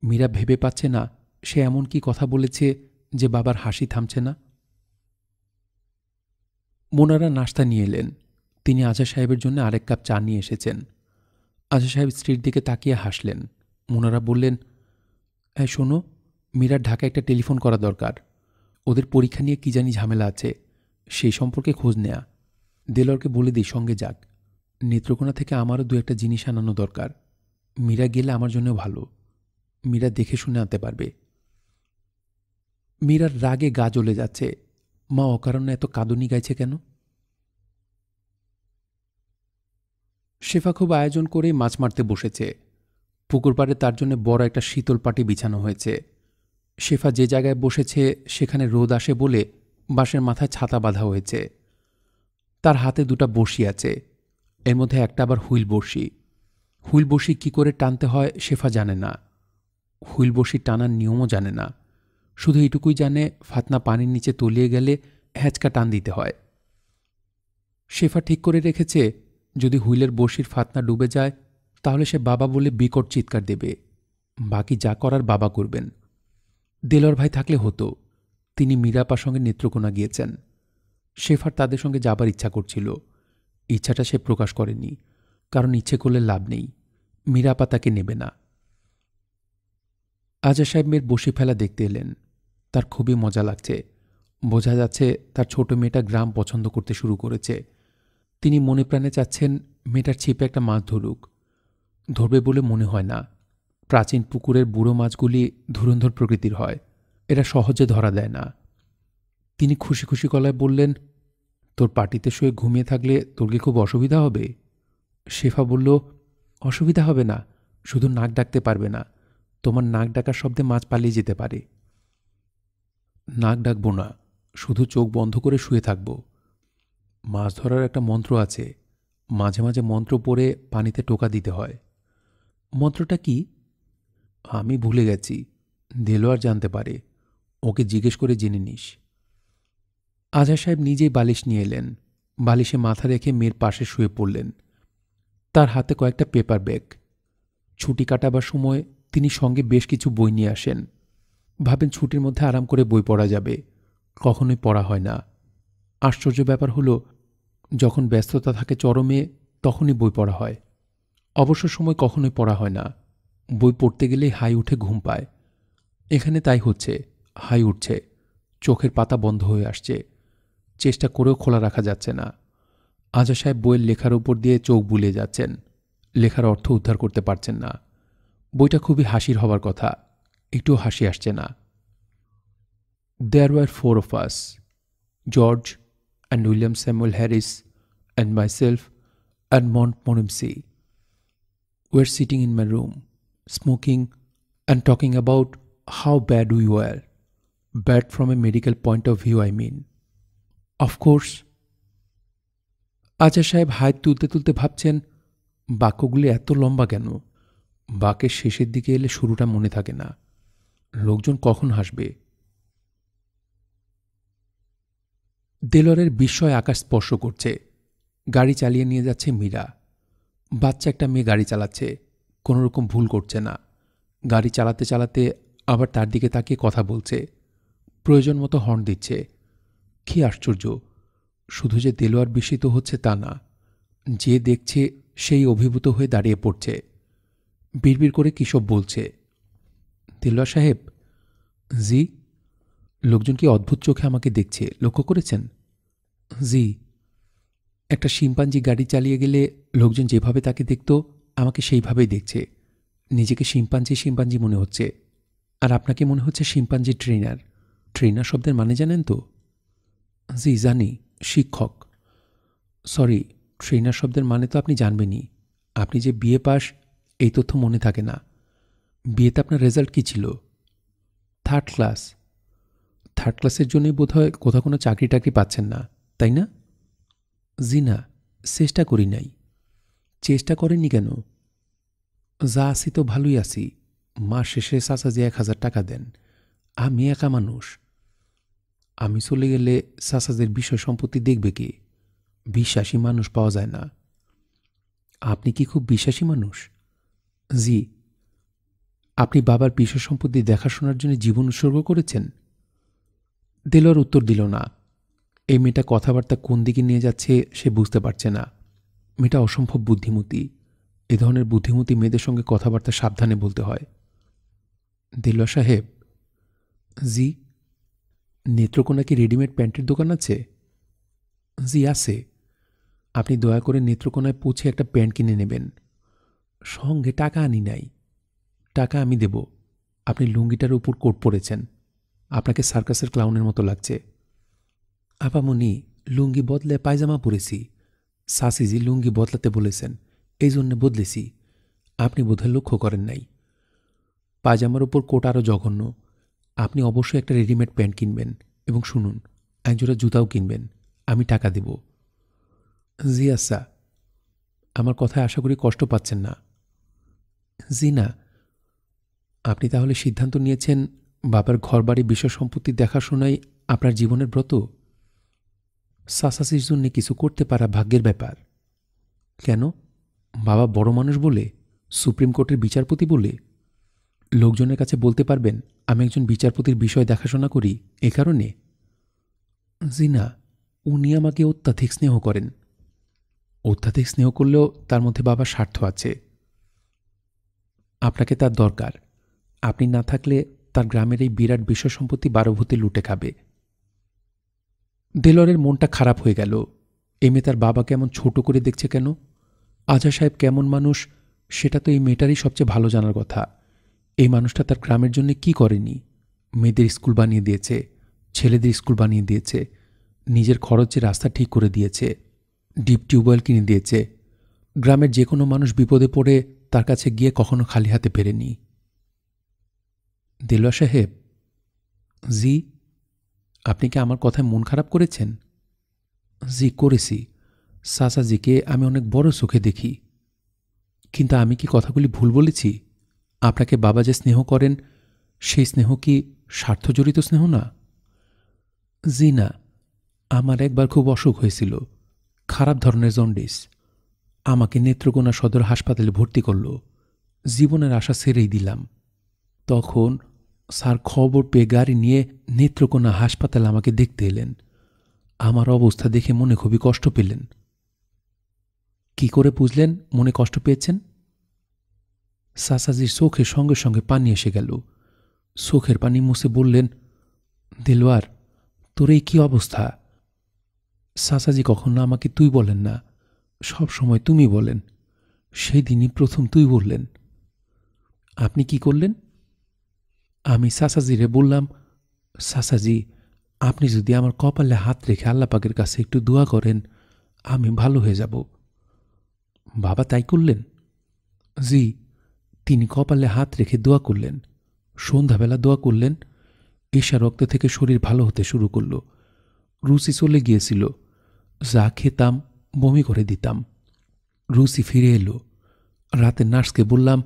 মীরা ভেবে পাচ্ছে না সে এমন কি কথা বলেছে যে বাবার হাসি থামছে না। মোনারা নাস্তা নিয়ে এলেন। তিনি আজা সাহেবের জন্য আরেক কাপ চা নিয়ে এসেছেন। আজা সাহেব স্ত্রীর দিকে তাকিয়ে হাসলেন। মোনারা বললেন, এই শোনো, মীরার ঢাকায় একটা টেলিফোন করা দরকার। ওদের পরীক্ষা নিয়ে কী জানি ঝামেলা আছে, সেই সম্পর্কে খোঁজ নেয়া। দেলোয়ারকে বলে দিই সঙ্গে যাক। নেত্রকোনা থেকে আমারও দু একটা জিনিস আনানো দরকার। মীরা গেলে আমার জন্য ভালো, মীরা দেখে শুনে আনতে পারবে। মীরার রাগে গা জ্বলে যাচ্ছে। মা অকারণে এত কাঁদুনি গাইছে কেন? শেফা খুব আয়োজন করেই মাছ মারতে বসেছে। পুকুর পাড়ে তার জন্য বড় একটা শীতল পাটি বিছানো হয়েছে। শেফা যে জায়গায় বসেছে সেখানে রোদ আসে বলে বাঁশের মাথায় ছাতা বাঁধা হয়েছে। তার হাতে দুটা বড়শি আছে, এর মধ্যে একটা আবার হুইল বড়শি। হুইল বড়শি কী করে টানতে হয় শেফা জানে না। হুইল বড়শি টানার নিয়মও জানে না। শুধু এটুকুই জানে, ফাতনা পানির নিচে তলিয়ে গেলে হ্যাঁচকা টান দিতে হয়। শেফা ঠিক করে রেখেছে, যদি হুইলের বড়শির ফাতনা ডুবে যায় তাহলে সে বাবা বলে বিকট চিৎকার দেবে। বাকি যা করার বাবা করবেন। দেলোয়ার ভাই থাকলে হতো। তিনি মীরাপার সঙ্গে নেত্রকোনা গিয়েছেন। শেফার তাদের সঙ্গে যাবার ইচ্ছা করছিল। ইচ্ছাটা সে প্রকাশ করেনি, কারণ ইচ্ছে করলে লাভ নেই, মীরাপা তাকে নেবে না। আজা সাহেব মেয়ের বসে ফেলা দেখতে এলেন। তার খুবই মজা লাগছে। বোঝা যাচ্ছে তার ছোট মেয়েটা গ্রাম পছন্দ করতে শুরু করেছে। তিনি মনে প্রাণে চাচ্ছেন মেয়েটার ছিপে একটা মাছ ধরুক। ধরবে বলে মনে হয় না। প্রাচীন পুকুরের বুড়ো মাছগুলি ধুরন্ধর প্রকৃতির হয়, এরা সহজে ধরা দেয় না। তিনি খুশি খুশি গলায় বললেন, তোর পার্টিতে শুয়ে ঘুমিয়ে থাকলে তোর কি খুব অসুবিধা হবে? শেফা বলল, অসুবিধা হবে না, শুধু নাক ডাকতে পারবে না। তোমার নাক ডাকার শব্দে মাছ পালিয়ে যেতে পারে। নাক ডাকবো না, শুধু চোখ বন্ধ করে শুয়ে থাকবো। মাছ ধরার একটা মন্ত্র আছে, মাঝে মাঝে মন্ত্র পড়ে পানিতে টোকা দিতে হয়। মন্ত্রটা কি? আমি ভুলে গেছি, দেলোয়ার জানতে পারে, ওকে জিজ্ঞেস করে জেনে নিস। আজহার সাহেব নিজেই বালিশ নিয়ে এলেন, বালিশে মাথা রেখে মেয়ের পাশে শুয়ে পড়লেন। তার হাতে কয়েকটা পেপার ব্যাগ। ছুটি কাটাবার সময় তিনি সঙ্গে বেশ কিছু বই নিয়ে আসেন, ভাবেন ছুটির মধ্যে আরাম করে বই পড়া যাবে। কখনোই পড়া হয় না। আশ্চর্য ব্যাপার হলো, যখন ব্যস্ততা থাকে চরমে তখনই বই পড়া হয়, অবসর সময় কখনোই পড়া হয় না। বই পড়তে গেলেই হাই উঠে ঘুম পায়। এখানে তাই হচ্ছে, হাই উঠছে, চোখের পাতা বন্ধ হয়ে আসছে, চেষ্টা করেও খোলা রাখা যাচ্ছে না। আজহার সাহেব বইয়ের লেখার উপর দিয়ে চোখ বুলিয়ে যাচ্ছেন, লেখার অর্থ উদ্ধার করতে পারছেন না। বইটা খুবই হাসির হবার কথা, একটুও হাসি আসছে না। There were four of us, George and William Samuel Harris and myself and Montmorency. We're sitting in my room, smoking and talking about how bad we were. Bad from a medical point of view, I mean. Of course. আজহার সাহেব হাত তুলতে তুলতে ভাবছেন, বাক্যগুলি এত লম্বা কেন? বাক্যের শেষের দিকে এলে শুরুটা মনে থাকে না। লোকজন কখন হাসবে? দেলোয়ারের বিস্ময় আকাশ স্পর্শ করছে। গাড়ি চালিয়ে নিয়ে যাচ্ছে মীরা। বাচ্চা একটা মেয়ে গাড়ি চালাচ্ছে, কোনো রকম ভুল করছে না। গাড়ি চালাতে চালাতে আবার তার দিকে তাকিয়ে কথা বলছে, প্রয়োজন মতো হর্ন দিচ্ছে। কী আশ্চর্য! শুধু যে দেলোয়ার বিস্মিত হচ্ছে তা না, যে দেখছে সেই অভিভূত হয়ে দাঁড়িয়ে পড়ছে। বিড়বিড় করে কী সব বলছে। দেলোয়ার সাহেব? জি। লোকজন কি অদ্ভুত চোখে আমাকে দেখছে, লক্ষ্য করেছেন? জি। একটা শিম্পাঞ্জি গাড়ি চালিয়ে গেলে লোকজন যেভাবে তাকে দেখত, আমাকে সেইভাবেই দেখছে। নিজেকে শিম্পাঞ্জি শিম্পাঞ্জি মনে হচ্ছে, আর আপনাকে মনে হচ্ছে শিম্পাঞ্জি ট্রেনার। ট্রেনার শব্দের মানে জানেন তো? জি জানি, শিক্ষক। সরি, ট্রেনার শব্দের মানে তো আপনি জানবেনই। আপনি যে বিএ পাস, এই তথ্য মনে থাকে না। বিএতে আপনার রেজাল্ট কী ছিল? Third class. থার্ড ক্লাসের জন্যই বোধহয় কোথাও কোনো চাকরি টাকরি পাচ্ছেন না, তাই না? জি না, চেষ্টা করি নাই। চেষ্টা করেননি কেন? যা আসি তো ভালোই আসি। মাস শেষে চাচা যে এক হাজার টাকা দেন, আমি একা মানুষ। আমি চলে গেলে চাচাদের বিষয় সম্পত্তি দেখবে কি? বিশ্বাসী মানুষ পাওয়া যায় না। আপনি কি খুব বিশ্বাসী মানুষ? জি। আপনি বাবার বিষয় সম্পত্তি দেখাশোনার জন্য জীবন উৎসর্গ করেছেন? দেলোয়ার উত্তর দিল না। এই মেয়েটা কথাবার্তা কোন দিকে নিয়ে যাচ্ছে সে বুঝতে পারছে না। মেয়েটা অসম্ভব বুদ্ধিমতী। এ ধরনের বুদ্ধিমতী মেয়েদের সঙ্গে কথাবার্তা সাবধানে বলতে হয়। দেলোয়ার সাহেব? জি। নেত্রকোনা কি রেডিমেড প্যান্টের দোকান আছে? জি আছে। আপনি দয়া করে নেত্রকোনায় পৌঁছে একটা প্যান্ট কিনে নেবেন। সঙ্গে টাকা আনি নাই। টাকা আমি দেব। আপনি লুঙ্গিটার উপর কোট পরেছেন, আপনাকে সার্কাসের ক্লাউনের মতো লাগছে। আপামনি, লুঙ্গি বদলে পায়জামা পরেছি। সাসিজি লুঙ্গি বদলাতে বলেছেন, এই জন্য বদলেছি। আপনি বোধহয় লক্ষ্য করেন নাই। পায়জামার উপর কোট আরও জঘন্য। আপনি অবশ্যই একটা রেডিমেড প্যান্ট কিনবেন, এবং শুনুন, একজোড়া জুতাও কিনবেন। আমি টাকা দেব। জি আচ্ছা। আমার কথায় আশা করি কষ্ট পাচ্ছেন না? জি না। আপনি তাহলে সিদ্ধান্ত নিয়েছেন বাবার ঘরবাড়ি বিষয় সম্পত্তি দেখাশোনাই আপনার জীবনের ব্রত? সাসাসির জন্য কিছু করতে পারা ভাগ্যের ব্যাপার। কেন? বাবা বড় মানুষ বলে, সুপ্রিম কোর্টের বিচারপতি বলে? লোকজনের কাছে বলতে পারবেন আমি একজন বিচারপতির বিষয় দেখাশোনা করি, এ কারণে? জি না, উনি আমাকে অত্যাধিক স্নেহ করেন। অত্যাধিক স্নেহ করলেও তার মধ্যে বাবার স্বার্থ আছে। আপনাকে তার দরকার। আপনি না থাকলে তার গ্রামের এই বিরাট বিষয় সম্পত্তি বারোভূতি লুটে খাবে। দেলোয়ারের মনটা খারাপ হয়ে গেল। এই মেয়ে তার বাবাকে এমন ছোট করে দেখছে কেন? আজহার সাহেব কেমন মানুষ সেটা তো এই মেয়েটারই সবচেয়ে ভালো জানার কথা। এই মানুষটা তার গ্রামের জন্য কি করেনি? মেয়েদের স্কুল বানিয়ে দিয়েছে, ছেলেদের স্কুল বানিয়ে দিয়েছে, নিজের খরচে রাস্তা ঠিক করে দিয়েছে, ডিপ টিউবওয়েল কিনে দিয়েছে। গ্রামের যে কোনো মানুষ বিপদে পড়ে তার কাছে গিয়ে কখনো খালি হাতে ফেরেনি। দেলোয়ার সাহেব। জি। আপনি কি আমার কথায় মন খারাপ করেছেন? জি করেছি। সাসাজিকে আমি অনেক বড় চোখে দেখি, কিন্তু আমি কি কথাগুলি ভুল বলেছি? আপনাকে বাবা যে স্নেহ করেন সেই স্নেহ কি স্বার্থজড়িত স্নেহ না? জি না। আমার একবার খুব অসুখ হয়েছিল, খারাপ ধরনের জন্ডিস। আমাকে নেত্রকোনা সদর হাসপাতালে ভর্তি করল। জীবনের আশা ছেড়েই দিলাম। তখন স্যার খবর পেয়ে গাড়ি নিয়ে নেত্রকোনা হাসপাতালে আমাকে দেখতে এলেন। আমার অবস্থা দেখে মনে খুবই কষ্ট পেলেন। কি করে বুঝলেন মনে কষ্ট পেয়েছেন? সাসাজির চোখের সঙ্গে সঙ্গে পানি এসে গেল। চোখের পানি মুছে বললেন, দেলোয়ার তোর এই কী অবস্থা? সাসাজি কখনো আমাকে তুই বলেন না, সব সময় তুমি বলেন। সেই দিনই প্রথম তুই বললেন। আপনি কি করলেন? আমি সাসাজিরে বললাম, সাসাজি আপনি যদি আমার কপালে হাত রেখে আল্লাহ পাকের কাছে একটু দোয়া করেন আমি ভালো হয়ে যাব। বাবা তাই করলেন? জি, তিনি কপালে হাত রেখে দোয়া করলেন। সন্ধ্যাবেলা দোয়া করলেন, ঈশা রক্ত থেকে শরীর ভালো হতে শুরু করল। রুচি চলে গিয়েছিল, যা খেতাম বমি করে দিতাম। রুচি ফিরে এলো। রাতে নার্সকে বললাম,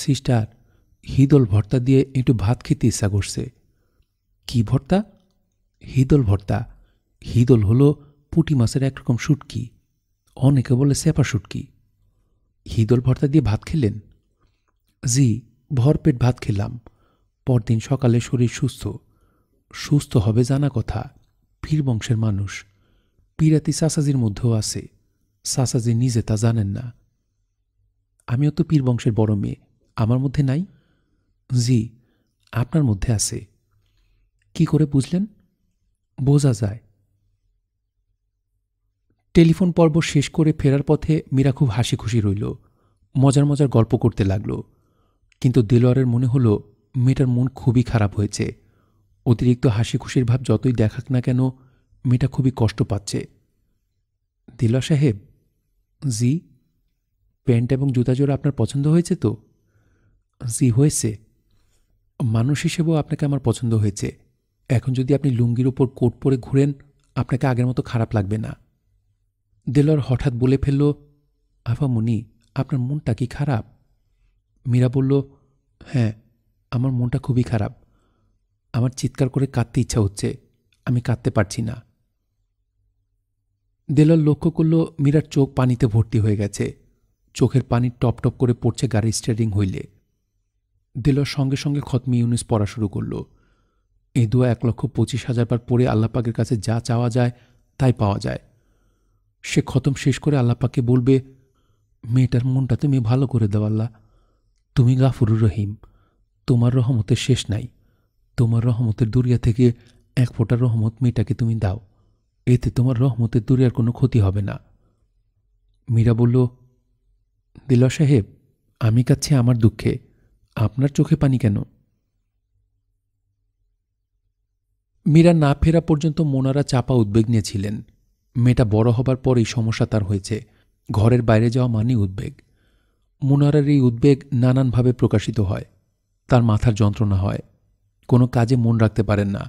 সিস্টার হিদল ভর্তা দিয়ে একটু ভাত খেতে ইচ্ছা করছে। কি ভর্তা? হিদল ভর্তা। হিদল হলো পুঁটি মাছের একরকম শুটকি, অনেকে বলে চেপা শুটকি। হিদল ভর্তা দিয়ে ভাত খেলেন? জি, ভরপেট ভাত খেলাম। পরদিন সকালে শরীর সুস্থ। সুস্থ হবে জানা কথা, পীর বংশের মানুষ। পীরাতি সাসাজির মধ্যেও আছে, সাসাজি নিজে তা জানেন না। আমিও তো পীর বংশের বড় মেয়ে, আমার মধ্যে নাই? জি আপনার মধ্যে আছে। কি করে বুঝলেন? বোঝা যায়। টেলিফোন পর্ব শেষ করে ফেরার পথে মীরা খুব হাসি খুশি রইল, মজার মজার গল্প করতে লাগল। কিন্তু দেলোয়ারের মনে হলো মেয়েটার মন খুবই খারাপ হয়েছে। অতিরিক্ত হাসি খুশির ভাব যতই দেখাক না কেন মেয়েটা খুবই কষ্ট পাচ্ছে। দেলোয়ার সাহেব। জি। প্যান্ট এবং জুতা জোড়া আপনার পছন্দ হয়েছে তো? জি হয়েছে। মানুষ হিসেবেও আপনাকে আমার পছন্দ হয়েছে। এখন যদি আপনি লুঙ্গির ওপর কোট পরে ঘুরেন আপনাকে আগের মতো খারাপ লাগবে না। দেলোয়ার হঠাৎ বলে ফেলল, আফামণি আপনার মনটা কি খারাপ? মীরা বলল, হ্যাঁ আমার মনটা খুবই খারাপ। আমার চিৎকার করে কাঁদতে ইচ্ছা হচ্ছে, আমি কাঁদতে পারছি না। দেলোয়ার লক্ষ্য করল মীরার চোখ পানিতে ভর্তি হয়ে গেছে। চোখের পানি টপ টপ করে পড়ছে গাড়ির স্টিয়ারিং হুইলে। দেলোয়ার সঙ্গে সঙ্গে খতমি ইউনুস পড়া শুরু করল। এই দোয়া এক লক্ষ পঁচিশ হাজার বার পড়ে আল্লাহ পাকের কাছে যা চাওয়া যায় তাই পাওয়া যায়। সে খতম শেষ করে আল্লাহ পাককে বলবে, মেয়েটার মনটা তুমি ভালো করে দাও আল্লাহ, তুমি গাফুরুর রহিম, তোমার রহমতের শেষ নাই, তোমার রহমতের দুরিয়া থেকে এক ফোঁটা রহমত মেয়েটাকে তুমি দাও, এতে তোমার রহমতের দুরিয়ার কোনো ক্ষতি হবে না। মীরা বলল, দেলোয়ার সাহেব আমি কাছে আমার দুঃখে, আপনার চোখে পানি কেন? মীরা না ফেরা পর্যন্ত মোনারা চাপা উদ্বেগ নিয়েছিলেন। মেয়েটা বড় হবার পর এই সমস্যা তার হয়েছে। ঘরের বাইরে যাওয়া মানেই উদ্বেগ। মোনারার এই উদ্বেগ নানানভাবে প্রকাশিত হয়। তার মাথার যন্ত্রণা হয়, কোনো কাজে মন রাখতে পারেন না।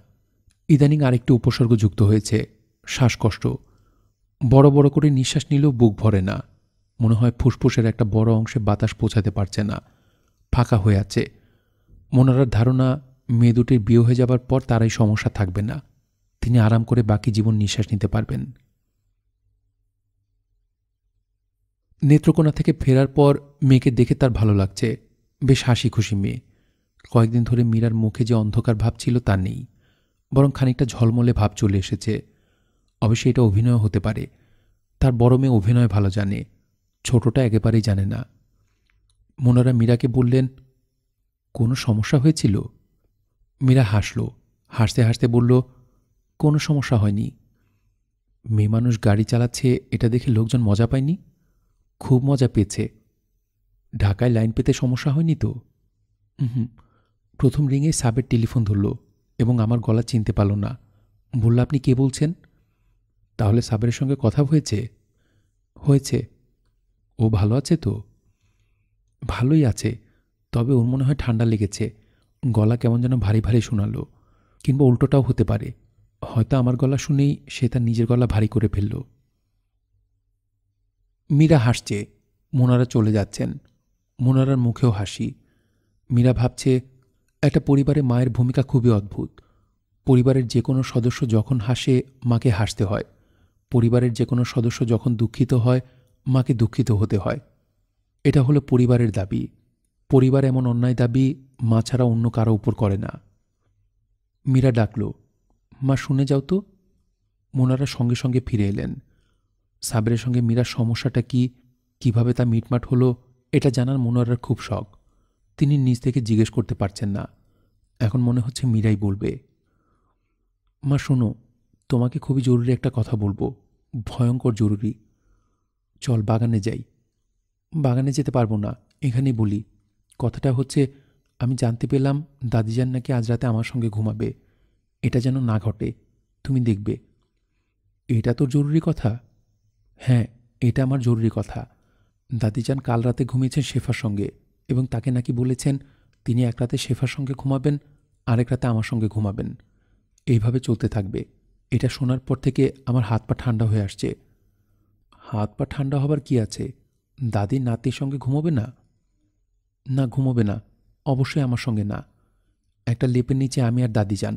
ইদানিং আরেকটি উপসর্গ যুক্ত হয়েছে, শ্বাসকষ্ট। বড় বড় করে নিঃশ্বাস নিলেও বুক ভরে না, মনে হয় ফুসফুসের একটা বড় অংশে বাতাস পৌঁছাতে পারছে না, ফাঁকা হয়ে আছে। মোনারার ধারণা মেয়ে দুটির বিয়ে হয়ে যাবার পর তার এই সমস্যা থাকবে না, তিনি আরাম করে বাকি জীবন নিঃশ্বাস নিতে পারবেন। নেত্রকোনা থেকে ফেরার পর মেয়েকে দেখে তার ভালো লাগছে, বেশ হাসি খুশি মেয়ে। কয়েকদিন ধরে মীরার মুখে যে অন্ধকার ভাব ছিল তা নেই, বরং খানিকটা ঝলমলে ভাব চলে এসেছে। অবশ্যই এটা অভিনয় হতে পারে, তার বড় মেয়ে অভিনয় ভালো জানে, ছোটটা একেবারেই জানে না। মোনারা মীরাকে বললেন, কোনো সমস্যা হয়েছিল? মীরা হাসল, হাসতে হাসতে বলল, কোনো সমস্যা হয়নি। মেয়ে মানুষ গাড়ি চালাচ্ছে এটা দেখে লোকজন মজা পায়নি? খুব মজা পেয়েছে। ঢাকায় লাইন পেতে সমস্যা হয়নি তো? হুম। প্রথম রিংয়ে সাবের টেলিফোন ধরল এবং আমার গলা চিনতে পারল না, বলল আপনি কে বলছেন? ताहले साबरेर संगे कथा होयेछे होयेछे ओ भालो आछे तो भालोई आछे तबे ओर मने हय ठांडा लेगेछे गला केमन जेन भारी भारी शोनालो किंबा उल्टोटाओ होते पारे हयतो आमार गला शुनेई से तार निजेर गला भारी करे फेललो। मीरा हासछे मोनारा चले जाच्छेन मोनारार मुखेओ हासि। मीरा भाबछे एकटा परिवारे मायेर भूमिका खुबই अद्भुत। परिवारेर जे कोनो सदस्य जखन हासे माके हासते हय परिवारेर जे कोनो सदस्य जखन दुखित हय माके दुखित होते हय एटा हलो परिवारेर दाबी। परिवार एमन अन्याय दाबी मा छाड़ा अन्य कारो उपर करे ना। मीरा डाकलो मा शुने जाओ तो। मोनारा संगे संगे फिरे एलेन। साबरेर संगे मीरार समस्याटा कि किभाबे ता मिटमाट हलो एटा जानार मोनारार खूब शख। तिनि निज थेके जिज्ञेस करते पारछेन ना। एखन मने हच्छे मीराई बोलबे मा शोनो तोमाके खूबই जरूरी एक कथा बोलबो भयंकर जरूरी। चल बागने जाई। बागने जेते पारबो ना एखानेই बोली। कथाटा হচ্ছে আমি জানতে পেলাম দাদিজান নাকি আজ রাতে আমার সঙ্গে ঘুমাবে এটা যেন না ঘটে তুমি দেখবে। এটা তো জরুরি কথা। হ্যাঁ এটা আমার জরুরি কথা। দাদিজান কাল রাতে ঘুমিয়েছেন শেফার সঙ্গে এবং তাকে নাকি বলেছেন তিনি এক রাতে শেফার সঙ্গে ঘুমাবেন আরেক রাতে আমার সঙ্গে ঘুমাবেন এইভাবে চলতে থাকবে। এটা শোনার পর থেকে আমার হাত পা ঠান্ডা হয়ে আসছে। হাত পা ঠান্ডা হবার কি আছে দাদি নাতির সঙ্গে ঘুমাবে না না ঘুমাবে না অবশ্যই আমার সঙ্গে না। একটা লেপের নিচে আমি আর দাদি যান।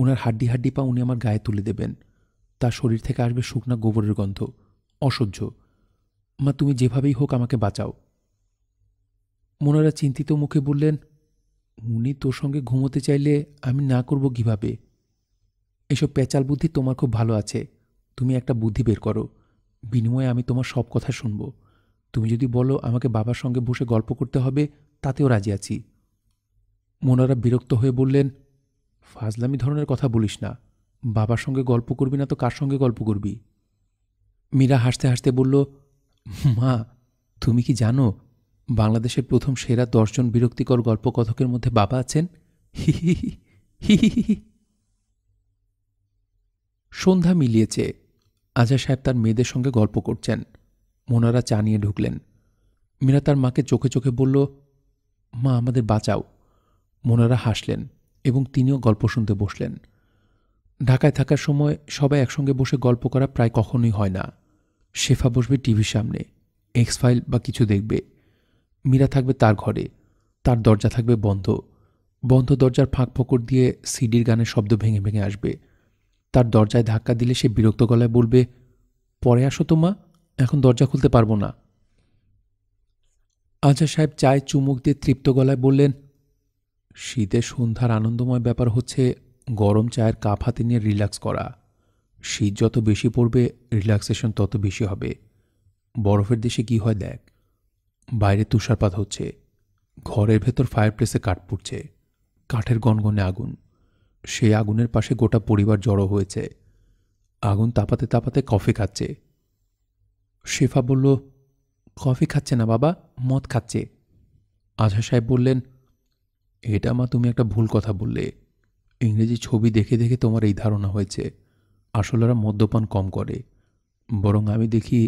ওনার হাড্ডি হাড্ডি পা উনি আমার গায়ে তুলে দেবেন। তার শরীর থেকে আসবে শুকনো গোবরের গন্ধ অসহ্য। মা তুমি যেভাবেই হোক আমাকে বাঁচাও। মোনারা চিন্তিত মুখে বললেন উনি তোর সঙ্গে ঘুমোতে চাইলে আমি না করব কিভাবে। এসব পেঁচাল বুদ্ধি তোমার খুব ভালো আছে। তুমি একটা বুদ্ধি বের করো বিনিময়ে আমি তোমার সব কথা শুনব। তুমি যদি বলো আমাকে বাবার সঙ্গে বসে গল্প করতে হবে তাতেও রাজি আছি। মোনারা বিরক্ত হয়ে বললেন ফাজলামি ধরনের কথা বলিস না। বাবার সঙ্গে গল্প করবি না তো কার সঙ্গে গল্প করবি। মীরা হাসতে হাসতে বলল মা তুমি কি জানো বাংলাদেশের প্রথম সেরা দশ জন বিরক্তিকর গল্পকথকের মধ্যে বাবা আছেন। হি হি হি হি। সন্ধ্যা মিলিয়েছে। আজা সাহেব তার মেয়েদের সঙ্গে গল্প করছেন। মোনারা চা নিয়ে ঢুকলেন। মীরা তার মাকে চোখে চোখে বলল মা আমাদের বাঁচাও। মোনারা হাসলেন এবং তিনিও গল্প শুনতে বসলেন। ঢাকায় থাকার সময় সবাই একসঙ্গে বসে গল্প করা প্রায় কখনোই হয় না। শেফা বসবে টিভির সামনে এক্স ফাইল বা কিছু দেখবে। মীরা থাকবে তার ঘরে। তার দরজা থাকবে বন্ধ। বন্ধ দরজার ফাঁক ফোকর দিয়ে সিডির গানের শব্দ ভেঙে ভেঙে আসবে। তার দরজায় ধাক্কা দিলে সে বিরক্ত গলায় বলবে পরে আসো তো মা এখন দরজা খুলতে পারবো না। আজা সাহেব চায়ে চুমুক দিয়ে তৃপ্ত গলায় বললেন শীতের সন্ধ্যার আনন্দময় ব্যাপার হচ্ছে গরম চায়ের কাপ হাতে নিয়ে রিল্যাক্স করা। শীত যত বেশি পড়বে রিল্যাক্সেশন তত বেশি হবে। বরফের দেশে কি হয় দেখ। বাইরে তুষারপাত হচ্ছে। ঘরের ভেতর ফায়ারপ্লেসে কাঠ পুড়ছে। কাঠের গনগনে আগুন। সেই আগুনের পাশে গোটা পরিবার জড়ো হয়েছে। আগুন তাপাতে তাপাতে কফি খাচ্ছে। শেফা বলল কফি খাচ্ছে না বাবা মদ খাচ্ছে। আজহা সাহেব বললেন এটা মা তুমি একটা ভুল কথা বললে। ইংরেজি ছবি দেখে দেখে তোমার এই ধারণা হয়েছে। আসলে ওরা মদ্যপান কম করে বরং আমি দেখি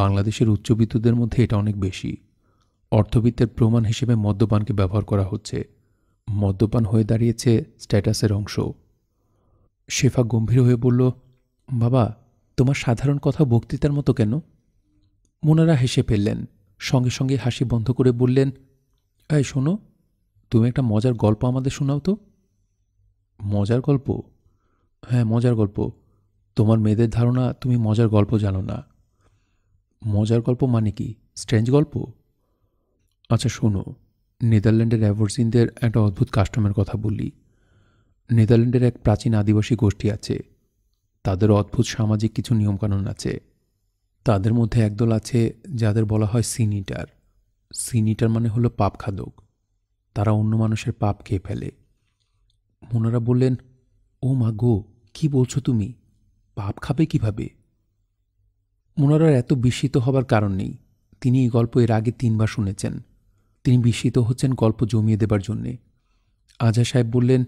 বাংলাদেশের উচ্চবিত্তদের মধ্যে এটা অনেক বেশি। অর্থবিত্তের প্রমাণ হিসেবে মদ্যপানকে ব্যবহার করা হচ্ছে। মদ্যপান হয়ে দাঁড়িয়েছে স্ট্যাটাসের অংশ। শেফা গম্ভীর হয়ে বলল বাবা তোমার সাধারণ কথা বক্তৃতার মতো কেন। মোনারা হেসে ফেললেন। সঙ্গে সঙ্গে হাসি বন্ধ করে বললেন এই শোনো তুমি একটা মজার গল্প আমাদের শোনাও তো। মজার গল্প। হ্যাঁ মজার গল্প। তোমার মেয়েদের ধারণা তুমি মজার গল্প জানো না। মজার গল্প মানে কি স্ট্রেঞ্জ গল্প। আচ্ছা শোনো নেদারল্যান্ডের অ্যাবরজিনদের একটা অদ্ভুত কাস্টমের কথা বলি। নেদারল্যান্ডের এক প্রাচীন আদিবাসী গোষ্ঠী আছে। তাদের অদ্ভুত সামাজিক কিছু নিয়মকানুন আছে। তাদের মধ্যে একদল আছে যাদের বলা হয় সিন ইটার। সিন ইটার মানে হলো পাপ খাদক। তারা অন্য মানুষের পাপ খেয়ে ফেলে। মোনারা বললেন ও মা গো কী বলছো তুমি পাপ খাবে কিভাবে। মোনারার এত বিস্মিত হবার কারণ নেই। তিনি এই গল্প এর আগে তিনবার শুনেছেন। তিনি বিস্মিত হচ্ছেন গল্প জমিয়ে দেবার জন্যে। আজহা সাহেব বললেন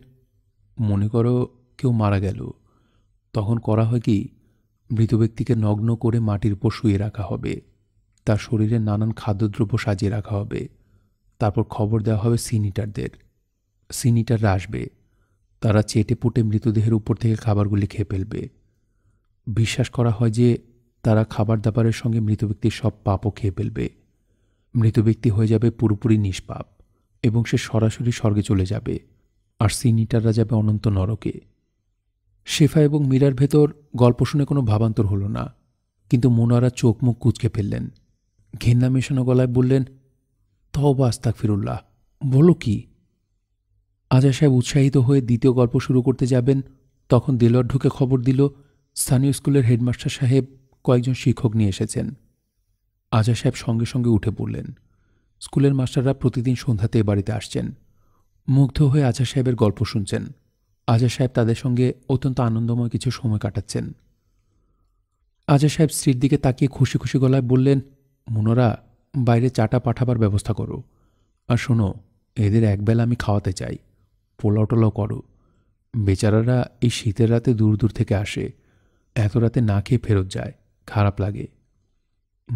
মনে করো কেউ মারা গেল তখন করা হয় কি मृत व्यक्ति के नग्न कर माटिर ऊपर शुए रखा होबे। तार शरीरे नानान खाद्यद्रव्य सजिए रखा होबे। तारपर खबर देवा होबे सिनिटारदेर। सिनिटाररा आसबे, तारा चेटे पुटे मृतदेहेर ऊपर थेके खाबारगुली खेये फेलबे। विश्वास करा हय जे तारा खाबार दाबारेर संगे मृत व्यक्तिर सब पापो खेये फेलबे। मृत व्यक्ति हये जाबे पुरोपुरी निष्पाप एबं से सरासरि स्वर्गे चले जाबे आर सिनिटाररा जाबे अनंत नरके। शेफा एबं मीरार भेतर गल्प शुने कोनो भावान्तर हलो ना, किन्तु मोनारा चोख मुख कुचके फेललेन। घृणा मेशानो गलाয় বললেন, তওবা আস্তাগফিরুল্লাহ, বলো কি? আজা সাহেব উৎসাহিত হয়ে দ্বিতীয় গল্প শুরু করতে যাবেন, তখন দেলোয়ার ঢুকে খবর দিল স্থানীয় স্কুলের হেডমাস্টার সাহেব কয়েকজন শিক্ষক নিয়ে এসেছেন। আজা সাহেব সঙ্গে সঙ্গে উঠে পড়লেন। স্কুলের মাস্টাররা প্রতিদিন সন্ধ্যাতে এ বাড়িতে আসছেন। মুগ্ধ হয়ে আজা সাহেবের গল্প শুনছেন। আজা সাহেব তাদের সঙ্গে অত্যন্ত আনন্দময় কিছু সময় কাটাচ্ছেন। আজা সাহেব স্ত্রীর দিকে তাকিয়ে খুশি খুশি গলায় বললেন, মুনরা, বাইরে চাটা পাঠাবার ব্যবস্থা করো। আর শোনো, এদের একবেলা আমি খাওয়াতে চাই। পোলাও টোলাও করো, বেচারারা এই শীতের রাতে দূর দূর থেকে আসে, এত রাতে না খেয়ে ফেরত যায়, খারাপ লাগে।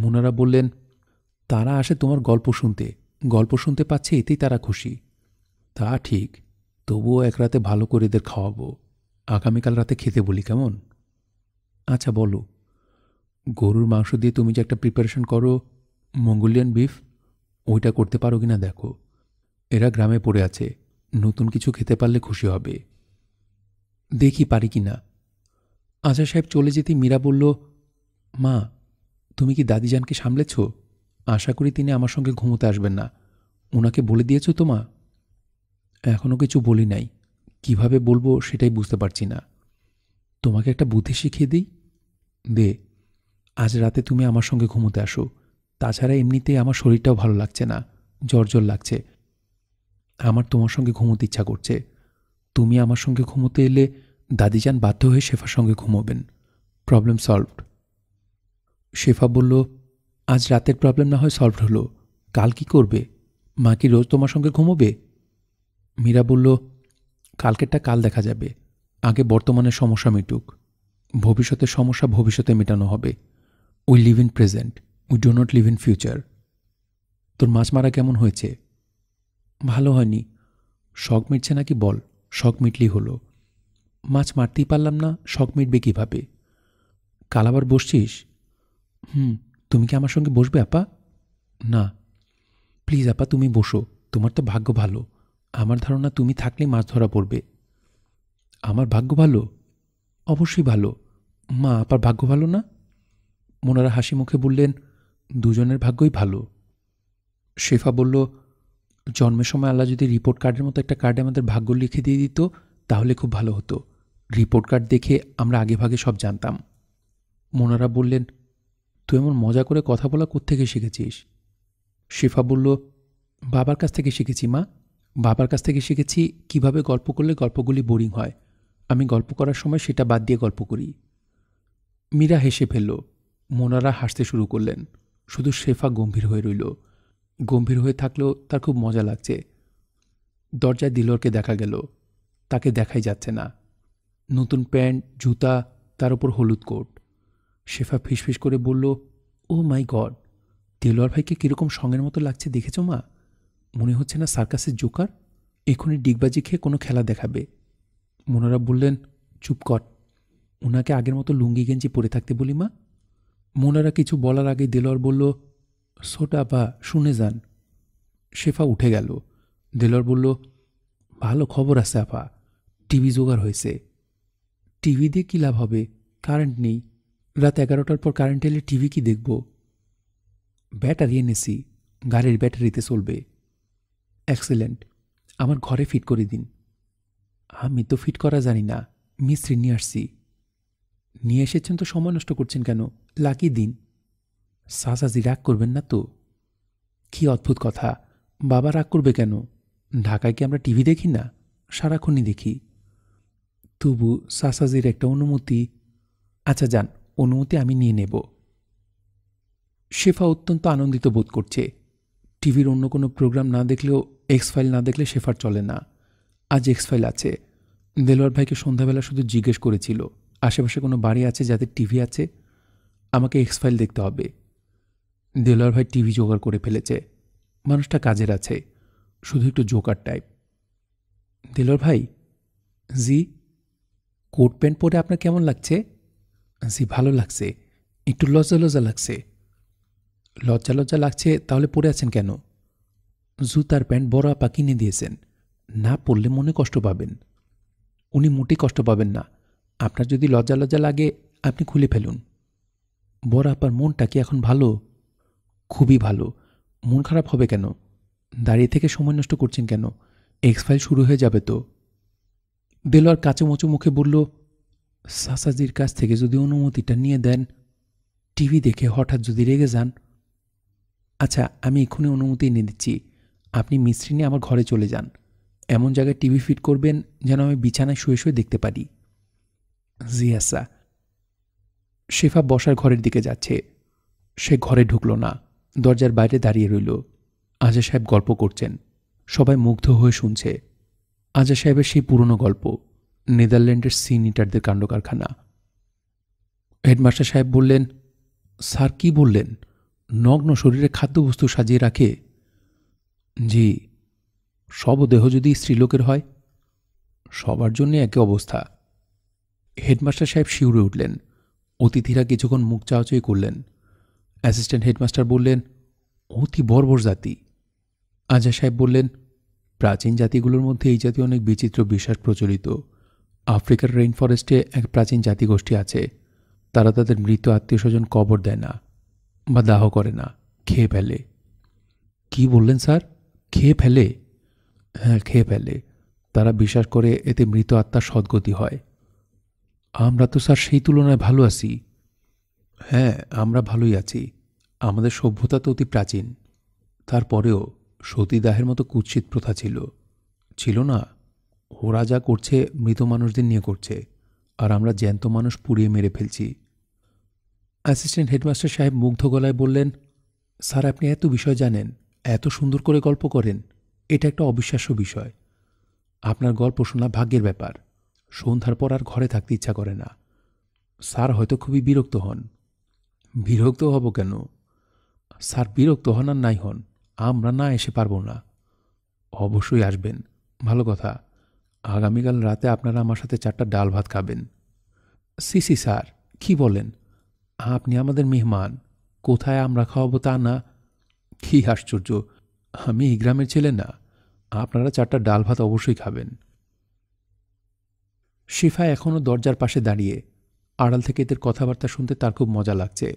মুনরা বললেন, তারা আসে তোমার গল্প শুনতে, গল্প শুনতে পাচ্ছে এতেই তারা খুশি। তা ঠিক, তবুও এক রাতে ভালো করে এদের খাওয়াবো। আগামীকাল রাতে খেতে বলি কেমন? আচ্ছা বলো। গরুর মাংস দিয়ে তুমি যে একটা প্রিপারেশন করো, মঙ্গোলিয়ান বিফ, ওইটা করতে পারো কিনা দেখো। এরা গ্রামে পড়ে আছে, নতুন কিছু খেতে পারলে খুশি হবে। দেখি পারি কি না। আজা সাহেব চলে যেতে মীরা বলল, মা, তুমি কি দাদিজানকে সামলেছ? আশা করি তিনি আমার সঙ্গে ঘুমোতে আসবেন না। ওনাকে বলে দিয়েছ তো মা? এখনও কিছু বলি নাই, কিভাবে বলবো সেটাই বুঝতে পারছি না। তোমাকে একটা বুদ্ধি শিখিয়ে দিই। দে। আজ রাতে তুমি আমার সঙ্গে ঘুমোতে আসো, তাছাড়া এমনিতেই আমার শরীরটাও ভালো লাগছে না, জ্বর জ্বর লাগছে। আমার তোমার সঙ্গে ঘুমোতে ইচ্ছা করছে। তুমি আমার সঙ্গে ঘুমোতে এলে দাদিজান বাধ্য হয়ে শেফার সঙ্গে ঘুমোবেন। Problem solved. শেফা বলল, আজ রাতের প্রবলেম না হয় সলভড হলো, কাল কি করবে? মা কি রোজ তোমার সঙ্গে ঘুমোবে? মীরা বলল, কালকেরটা কাল দেখা যাবে, আগে বর্তমানের সমস্যা মিটুক। ভবিষ্যতের সমস্যা ভবিষ্যতে মেটানো হবে। We live in present, we do not live in future. তোর মাছ মারা কেমন হয়েছে? ভালো হয়নি। শখ মিটছে নাকি বল? শখ মিটলেই হলো। মাছ মারতেই পারলাম না, শখ মিটবে কীভাবে? কাল আবার বসছিস? হুম। তুমি কি আমার সঙ্গে বসবে আপা? না। প্লিজ আপা, তুমি বসো, তোমার তো ভাগ্য ভালো। আমার ধারণা তুমি থাকলে মাছ ধরা পড়বে। আমার ভাগ্য ভালো? অবশ্যই ভালো। মা, আপার ভাগ্য ভালো না? মোনারা হাসি মুখে বললেন, দুজনের ভাগ্যই ভালো। শেফা বলল, জন্মের সময় আল্লাহ যদি রিপোর্ট কার্ডের মতো একটা কার্ডে আমাদের ভাগ্য লিখে দিয়ে দিত তাহলে খুব ভালো হতো। রিপোর্ট কার্ড দেখে আমরা আগেভাগে সব জানতাম। মোনারা বললেন, তুই এমন মজা করে কথা বলা কোত্থেকে শিখেছিস? শেফা বলল, বাবার কাছ থেকে শিখেছি মা। বাবার কাছ থেকে শিখেছি কিভাবে গল্প করলে গল্পগুলি বোরিং হয়। আমি গল্প করার সময় সেটা বাদ দিয়ে গল্প করি। মীরা হেসে ফেলল। মোনারা হাসতে শুরু করলেন। শুধু শেফা গম্ভীর হয়ে রইল। গম্ভীর হয়ে থাকলেও তার খুব মজা লাগছে। দরজায় দিলরকে দেখা গেল। তাকে দেখাই যাচ্ছে না। নতুন প্যান্ট, জুতা, তার উপর হলুদ কোট। শেফা ফিসফিস করে বলল, ও মাই গড, দিলওয়ার ভাইকে কীরকম সঙ্গের মতো লাগছে দেখেছ মা? মনে হচ্ছে না সার্কাসের জোকার, এখনই ডিগবাজি খেয়ে কোনো খেলা দেখাবে। মোনারা বললেন, চুপ কর। ওনাকে আগের মতো লুঙ্গি গেঞ্জি পরে থাকতে বলি মা। মোনারা কিছু বলার আগে দেলোয়ার বলল, সোটা বা শুনে যান। শেফা উঠে গেল। দেলোয়ার বলল, ভালো খবর আছে আপা, টিভি জোগাড় হয়েছে। টিভি দিয়ে কী লাভ হবে? কারেন্ট নেই। রাত এগারোটার পর কারেন্ট এলে টিভি কি দেখব? ব্যাটারি এনেছি, গাড়ির ব্যাটারিতে চলবে। এক্সেলেন্ট। আমার ঘরে ফিট করে দিন। আমি তো ফিট করা জানি না, মিস্ত্রি নিয়ে আসছি। নিয়ে এসেছেন তো সময় নষ্ট করছেন কেন? লাকি দিন। সাসাজি রাগ করবেন না তো? কি অদ্ভুত কথা, বাবা রাগ করবে কেন? ঢাকায় কি আমরা টিভি দেখি না? সারাক্ষণই দেখি। তবু সাসাজির একটা অনুমতি। আচ্ছা যান, অনুমতি আমি নিয়ে নেব। শেফা অত্যন্ত আনন্দিত বোধ করছে। টিভির অন্য কোনো প্রোগ্রাম না দেখলেও এক্স ফাইল না দেখলে শেফার চলে না। আজ এক্স ফাইল আছে। দেলোয়ার ভাইকে সন্ধ্যাবেলা শুধু জিজ্ঞেস করেছিল आशेपाशे कोनो बाड़ी आछे जाते टीवी आछे आमाके एक्स फाइल देखते होबे। देलोयार भाई टीवी जोगाड़ करे फेलेछे, मानुषटा काजेर आछे, शुधु एकटु जोकार टाइप। देलोयार भाई जी कोट पैंट परे आपनार केमन लागछे? जी भालो लागछे, एकटु लज्जा लज्जा लागछे। लज्जा लज्जा लागछे ताहले परे आछेन केन? जुतार पैंट बड़ आपा किने दिएछेन, ना पड़ले मने कष्ट पाबेन। उनी मोटे कष्ट पाबेन ना, आपनार जोदि लज्जा लज्जा लागे आपनि खुले फेलुन। बड़ आपार मनटा कि एखन भालो? खुबই भालो। मन खराब होबे केन? दाड़िये थेके समय नष्ट करछेन केन? एक्स फाइल शुरू हये जाबे तो। देलोयार काचुमुचु मुखे बोलल, सासाजिर काछ थेके जोदि अनुमतिटा निये देन, टीवी देखे हठात् जोदि रेगे जान। আচ্ছা আমি এখনই অনুমতি নিয়ে দিচ্ছি, আপনি মিস্ত্রি নিয়ে আমার ঘরে চলে যান, এমন জায়গায় টিভি ফিট করবেন যেন আমি বিছানায় শুয়ে শুয়ে দেখতে পারি। জি আচ্ছা। শেফা বসার ঘরের দিকে যাচ্ছে, সে ঘরে ঢুকলো না, দরজার বাইরে দাঁড়িয়ে রইল। আজা সাহেব গল্প করছেন, সবাই মুগ্ধ হয়ে শুনছে। আজা সাহেবের সেই পুরনো গল্প, নেদারল্যান্ডের সিন ইটারদের কাণ্ড কারখানা। হেডমাস্টার সাহেব বললেন, স্যার কি বললেন? नग्न शरीरे खाद्यवस्तु सजिए रखे? जी, सब देह जदि स्त्रीलोकेर हय सबार जन्य एकी अवस्था। हेडमास्टर साहेब शिउरे उठलें। अतिथिरा किछुक्षण मुख चावाचावी करलें। असिस्टैंट हेडमास्टर बोलें, अति बर्बर जाति। आजा साहेब बोलें, प्राचीन जातिगुलोर मध्य एई जाति अनेक बिचित्र विश्वास प्रचलित। आफ्रिकार रेनफरेस्टे एक प्राचीन जातिगोष्ठी आछे, तारा तादेर मृत आत्मीयस्वजन कबर देय ना বা দাহ করে না, খেয়ে ফেলে। কি বললেন স্যার? খেয়ে ফেলে? হ্যাঁ খেয়ে ফেলে, তারা বিশ্বাস করে এতে মৃত আত্মার সদ্গতি হয়। আমরা তো স্যার সেই তুলনায় ভালো আছি। হ্যাঁ আমরা ভালোই আছি, আমাদের সভ্যতা তো অতি প্রাচীন, তারপরেও সতীদাহের মতো কুৎসিত প্রথা ছিল, ছিল না? ওরা যা করছে মৃত মানুষদের নিয়ে করছে, আর আমরা জ্যান্ত মানুষ পুড়িয়ে মেরে ফেলছি। অ্যাসিস্ট্যান্ট হেডমাস্টার সাহেব মুগ্ধ গলায় বললেন, স্যার আপনি এত বিষয় জানেন, এত সুন্দর করে গল্প করেন, এটা একটা অবিশ্বাস্য বিষয়। আপনার গল্প শোনা ভাগ্যের ব্যাপার। সন্ধ্যার পর আর ঘরে থাকতে ইচ্ছা করে না। স্যার হয়তো খুবই বিরক্ত হন। বিরক্ত হব কেন স্যার? বিরক্ত হন আর নাই হন, আমরা না এসে পারবো না। অবশ্যই আসবেন, ভালো কথা। আগামীকাল রাতে আপনারা আমার সাথে চারটা ডাল ভাত খাবেন। সি সি স্যার কী বলেন, আপনি আমাদের মেহমান, কোথায় আমরা খাওয়াবো তা না? কি আশ্চর্য, আমি এই গ্রামের ছেলে না, আপনারা চারটা ডাল ভাত অবশ্যই খাবেন। শিফা এখনও দরজার পাশে দাঁড়িয়ে, আড়াল থেকে এদের কথাবার্তা শুনতে তার খুব মজা লাগছে।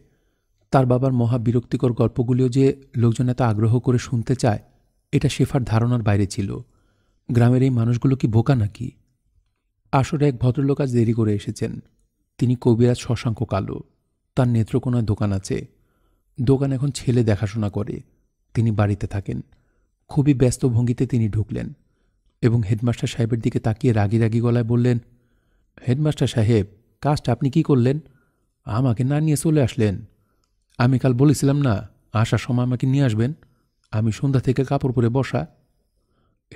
তার বাবার মহা বিরক্তিকর গল্পগুলিও যে লোকজন এত আগ্রহ করে শুনতে চায়, এটা শিফার ধারণার বাইরে ছিল। গ্রামের এই মানুষগুলো কি বোকা নাকি? আসলে এক ভদ্রলোক আজ দেরি করে এসেছেন। তিনি কবিরাজ শশাঙ্ক কালো। তার নেত্রকোনায় দোকান আছে। দোকান এখন ছেলে দেখাশোনা করে, তিনি বাড়িতে থাকেন। খুবই ব্যস্ত ভঙ্গিতে তিনি ঢুকলেন এবং হেডমাস্টার সাহেবের দিকে তাকিয়ে রাগি রাগি গলায় বললেন, হেডমাস্টার সাহেব কাজটা আপনি কি করলেন? আমাকে না নিয়ে চলে আসলেন। আমি কাল বলেছিলাম না আসার সময় আমাকে নিয়ে আসবেন, আমি সন্ধ্যা থেকে কাপড় পরে বসা।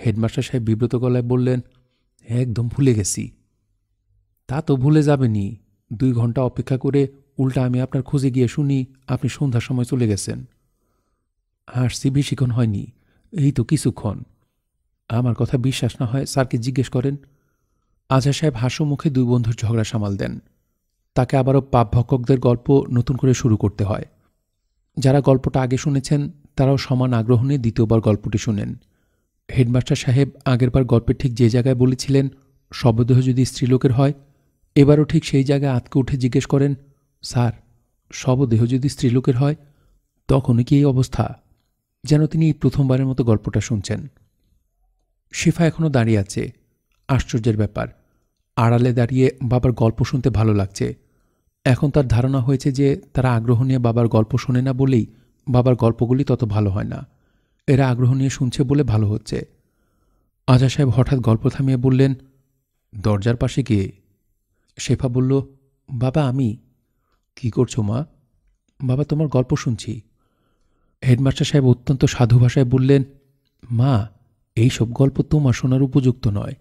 হেডমাস্টার সাহেব বিব্রত গলায় বললেন, একদম ভুলে গেছি। তা তো ভুলে যাবেনি, দুই ঘন্টা অপেক্ষা করে উল্টা আমি আপনার খোঁজে গিয়ে শুনি আপনি সন্ধ্যার সময় চলে গেছেন। আসছি বেশিক্ষণ হয়নি, এই তো কিছুক্ষণ। আমার কথা বিশ্বাস না হয় স্যারকে জিজ্ঞেস করেন। আজহার সাহেব হাসো মুখে দুই বন্ধুর ঝগড়া সামাল দেন। তাকে আবারও পাপভক্ষকদের গল্প নতুন করে শুরু করতে হয়। যারা গল্পটা আগে শুনেছেন তারাও সমান আগ্রহ নিয়ে দ্বিতীয়বার গল্পটি শুনেন। হেডমাস্টার সাহেব আগেরবার গল্পের ঠিক যে জায়গায় বলেছিলেন শবদেহ যদি স্ত্রীলোকের হয়, এবারও ঠিক সেই জায়গায় আঁতকে উঠে জিজ্ঞেস করেন, স্যার শবদেহ যদি স্ত্রীলোকের হয় তখনই কি এই অবস্থা? যেন তিনি প্রথমবারের মতো গল্পটা শুনছেন। শিফা এখনও দাঁড়িয়ে আছে। আশ্চর্যের ব্যাপার, আড়ালে দাঁড়িয়ে বাবার গল্প শুনতে ভালো লাগছে। এখন তার ধারণা হয়েছে যে তারা আগ্রহ নিয়ে বাবার গল্প শোনে না বলেই বাবার গল্পগুলি তত ভালো হয় না, এরা আগ্রহ নিয়ে শুনছে বলে ভালো হচ্ছে। আজা সাহেব হঠাৎ গল্প থামিয়ে বললেন, দরজার পাশে গিয়ে। শেফা বলল, বাবা আমি। কি করছো মা? বাবা তোমার গল্প শুনছি। হেডমাস্টার সাহেব অত্যন্ত সাধু ভাষায় বললেন, মা এইসব গল্প তোমার শোনার উপযুক্ত নয়,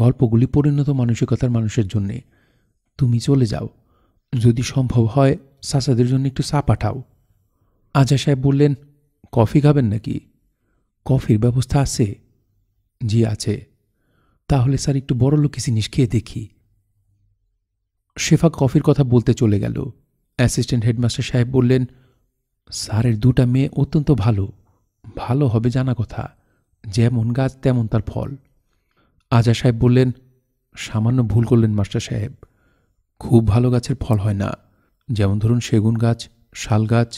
গল্পগুলি পরিণত মানসিকতার মানুষের জন্যে। তুমি চলে যাও, যদি সম্ভব হয় চাচাদের জন্য একটু চা পাঠাও। আজা সাহেব বললেন, কফি খাবেন নাকি? কফির ব্যবস্থা আছে? জি আছে। তাহলে স্যার একটু বড় লোক জিনিস খেয়ে দেখি। শেফা কফির কথা বলতে চলে গেল। অ্যাসিস্ট্যান্ট হেডমাস্টার সাহেব বললেন, স্যারের দুটা মেয়ে অত্যন্ত ভালো, ভালো হবে জানা কথা, যেমন গাছ তেমন তার ফল। আজা সাহেব বললেন, সামান্য ভুল করলেন মাস্টার সাহেব, খুব ভালো গাছের ফল হয় না, যেমন ধরুন সেগুন গাছ, শাল গাছ।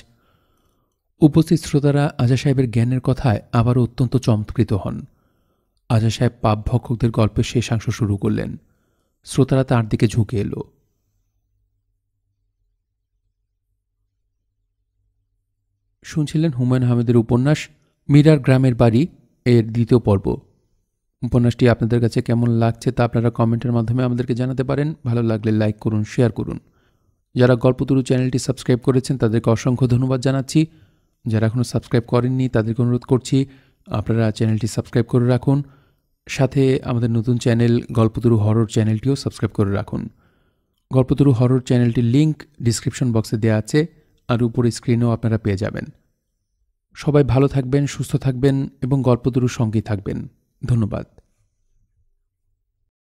উপস্থিত শ্রোতারা আজা সাহেবের জ্ঞানের কথায় আবারও অত্যন্ত চমৎকৃত হন। আজা সাহেব পাপ ভক্ষকদের গল্পের শেষাংশ শুরু করলেন। শ্রোতারা তার দিকে ঝুঁকে এলো। শুনছিলেন হুমায়ুন আহমেদের উপন্যাস মিরার গ্রামের বাড়ি এর দ্বিতীয় পর্ব। উপন্যাসটি আপনাদের কাছে কেমন লাগছে তা আপনারা কমেন্টের মাধ্যমে আমাদেরকে জানাতে পারেন। ভালো লাগলে লাইক করুন, শেয়ার করুন। যারা গল্পতরু চ্যানেলটি সাবস্ক্রাইব করেছেন তাদেরকে অসংখ্য ধন্যবাদ জানাচ্ছি। যারা এখনও সাবস্ক্রাইব করেননি তাদেরকে অনুরোধ করছি আপনারা চ্যানেলটি সাবস্ক্রাইব করে রাখুন। সাথে আমাদের নতুন চ্যানেল গল্পতরু হরর চ্যানেলটিও সাবস্ক্রাইব করে রাখুন। গল্পতরু হরর চ্যানেলটির লিঙ্ক ডিসক্রিপশন বক্সে দেওয়া আছে, আর উপরে স্ক্রিনেও আপনারা পেয়ে যাবেন। সবাই ভালো থাকবেন, সুস্থ থাকবেন এবং গল্পতরুর সঙ্গেই থাকবেন। ধন্যবাদ।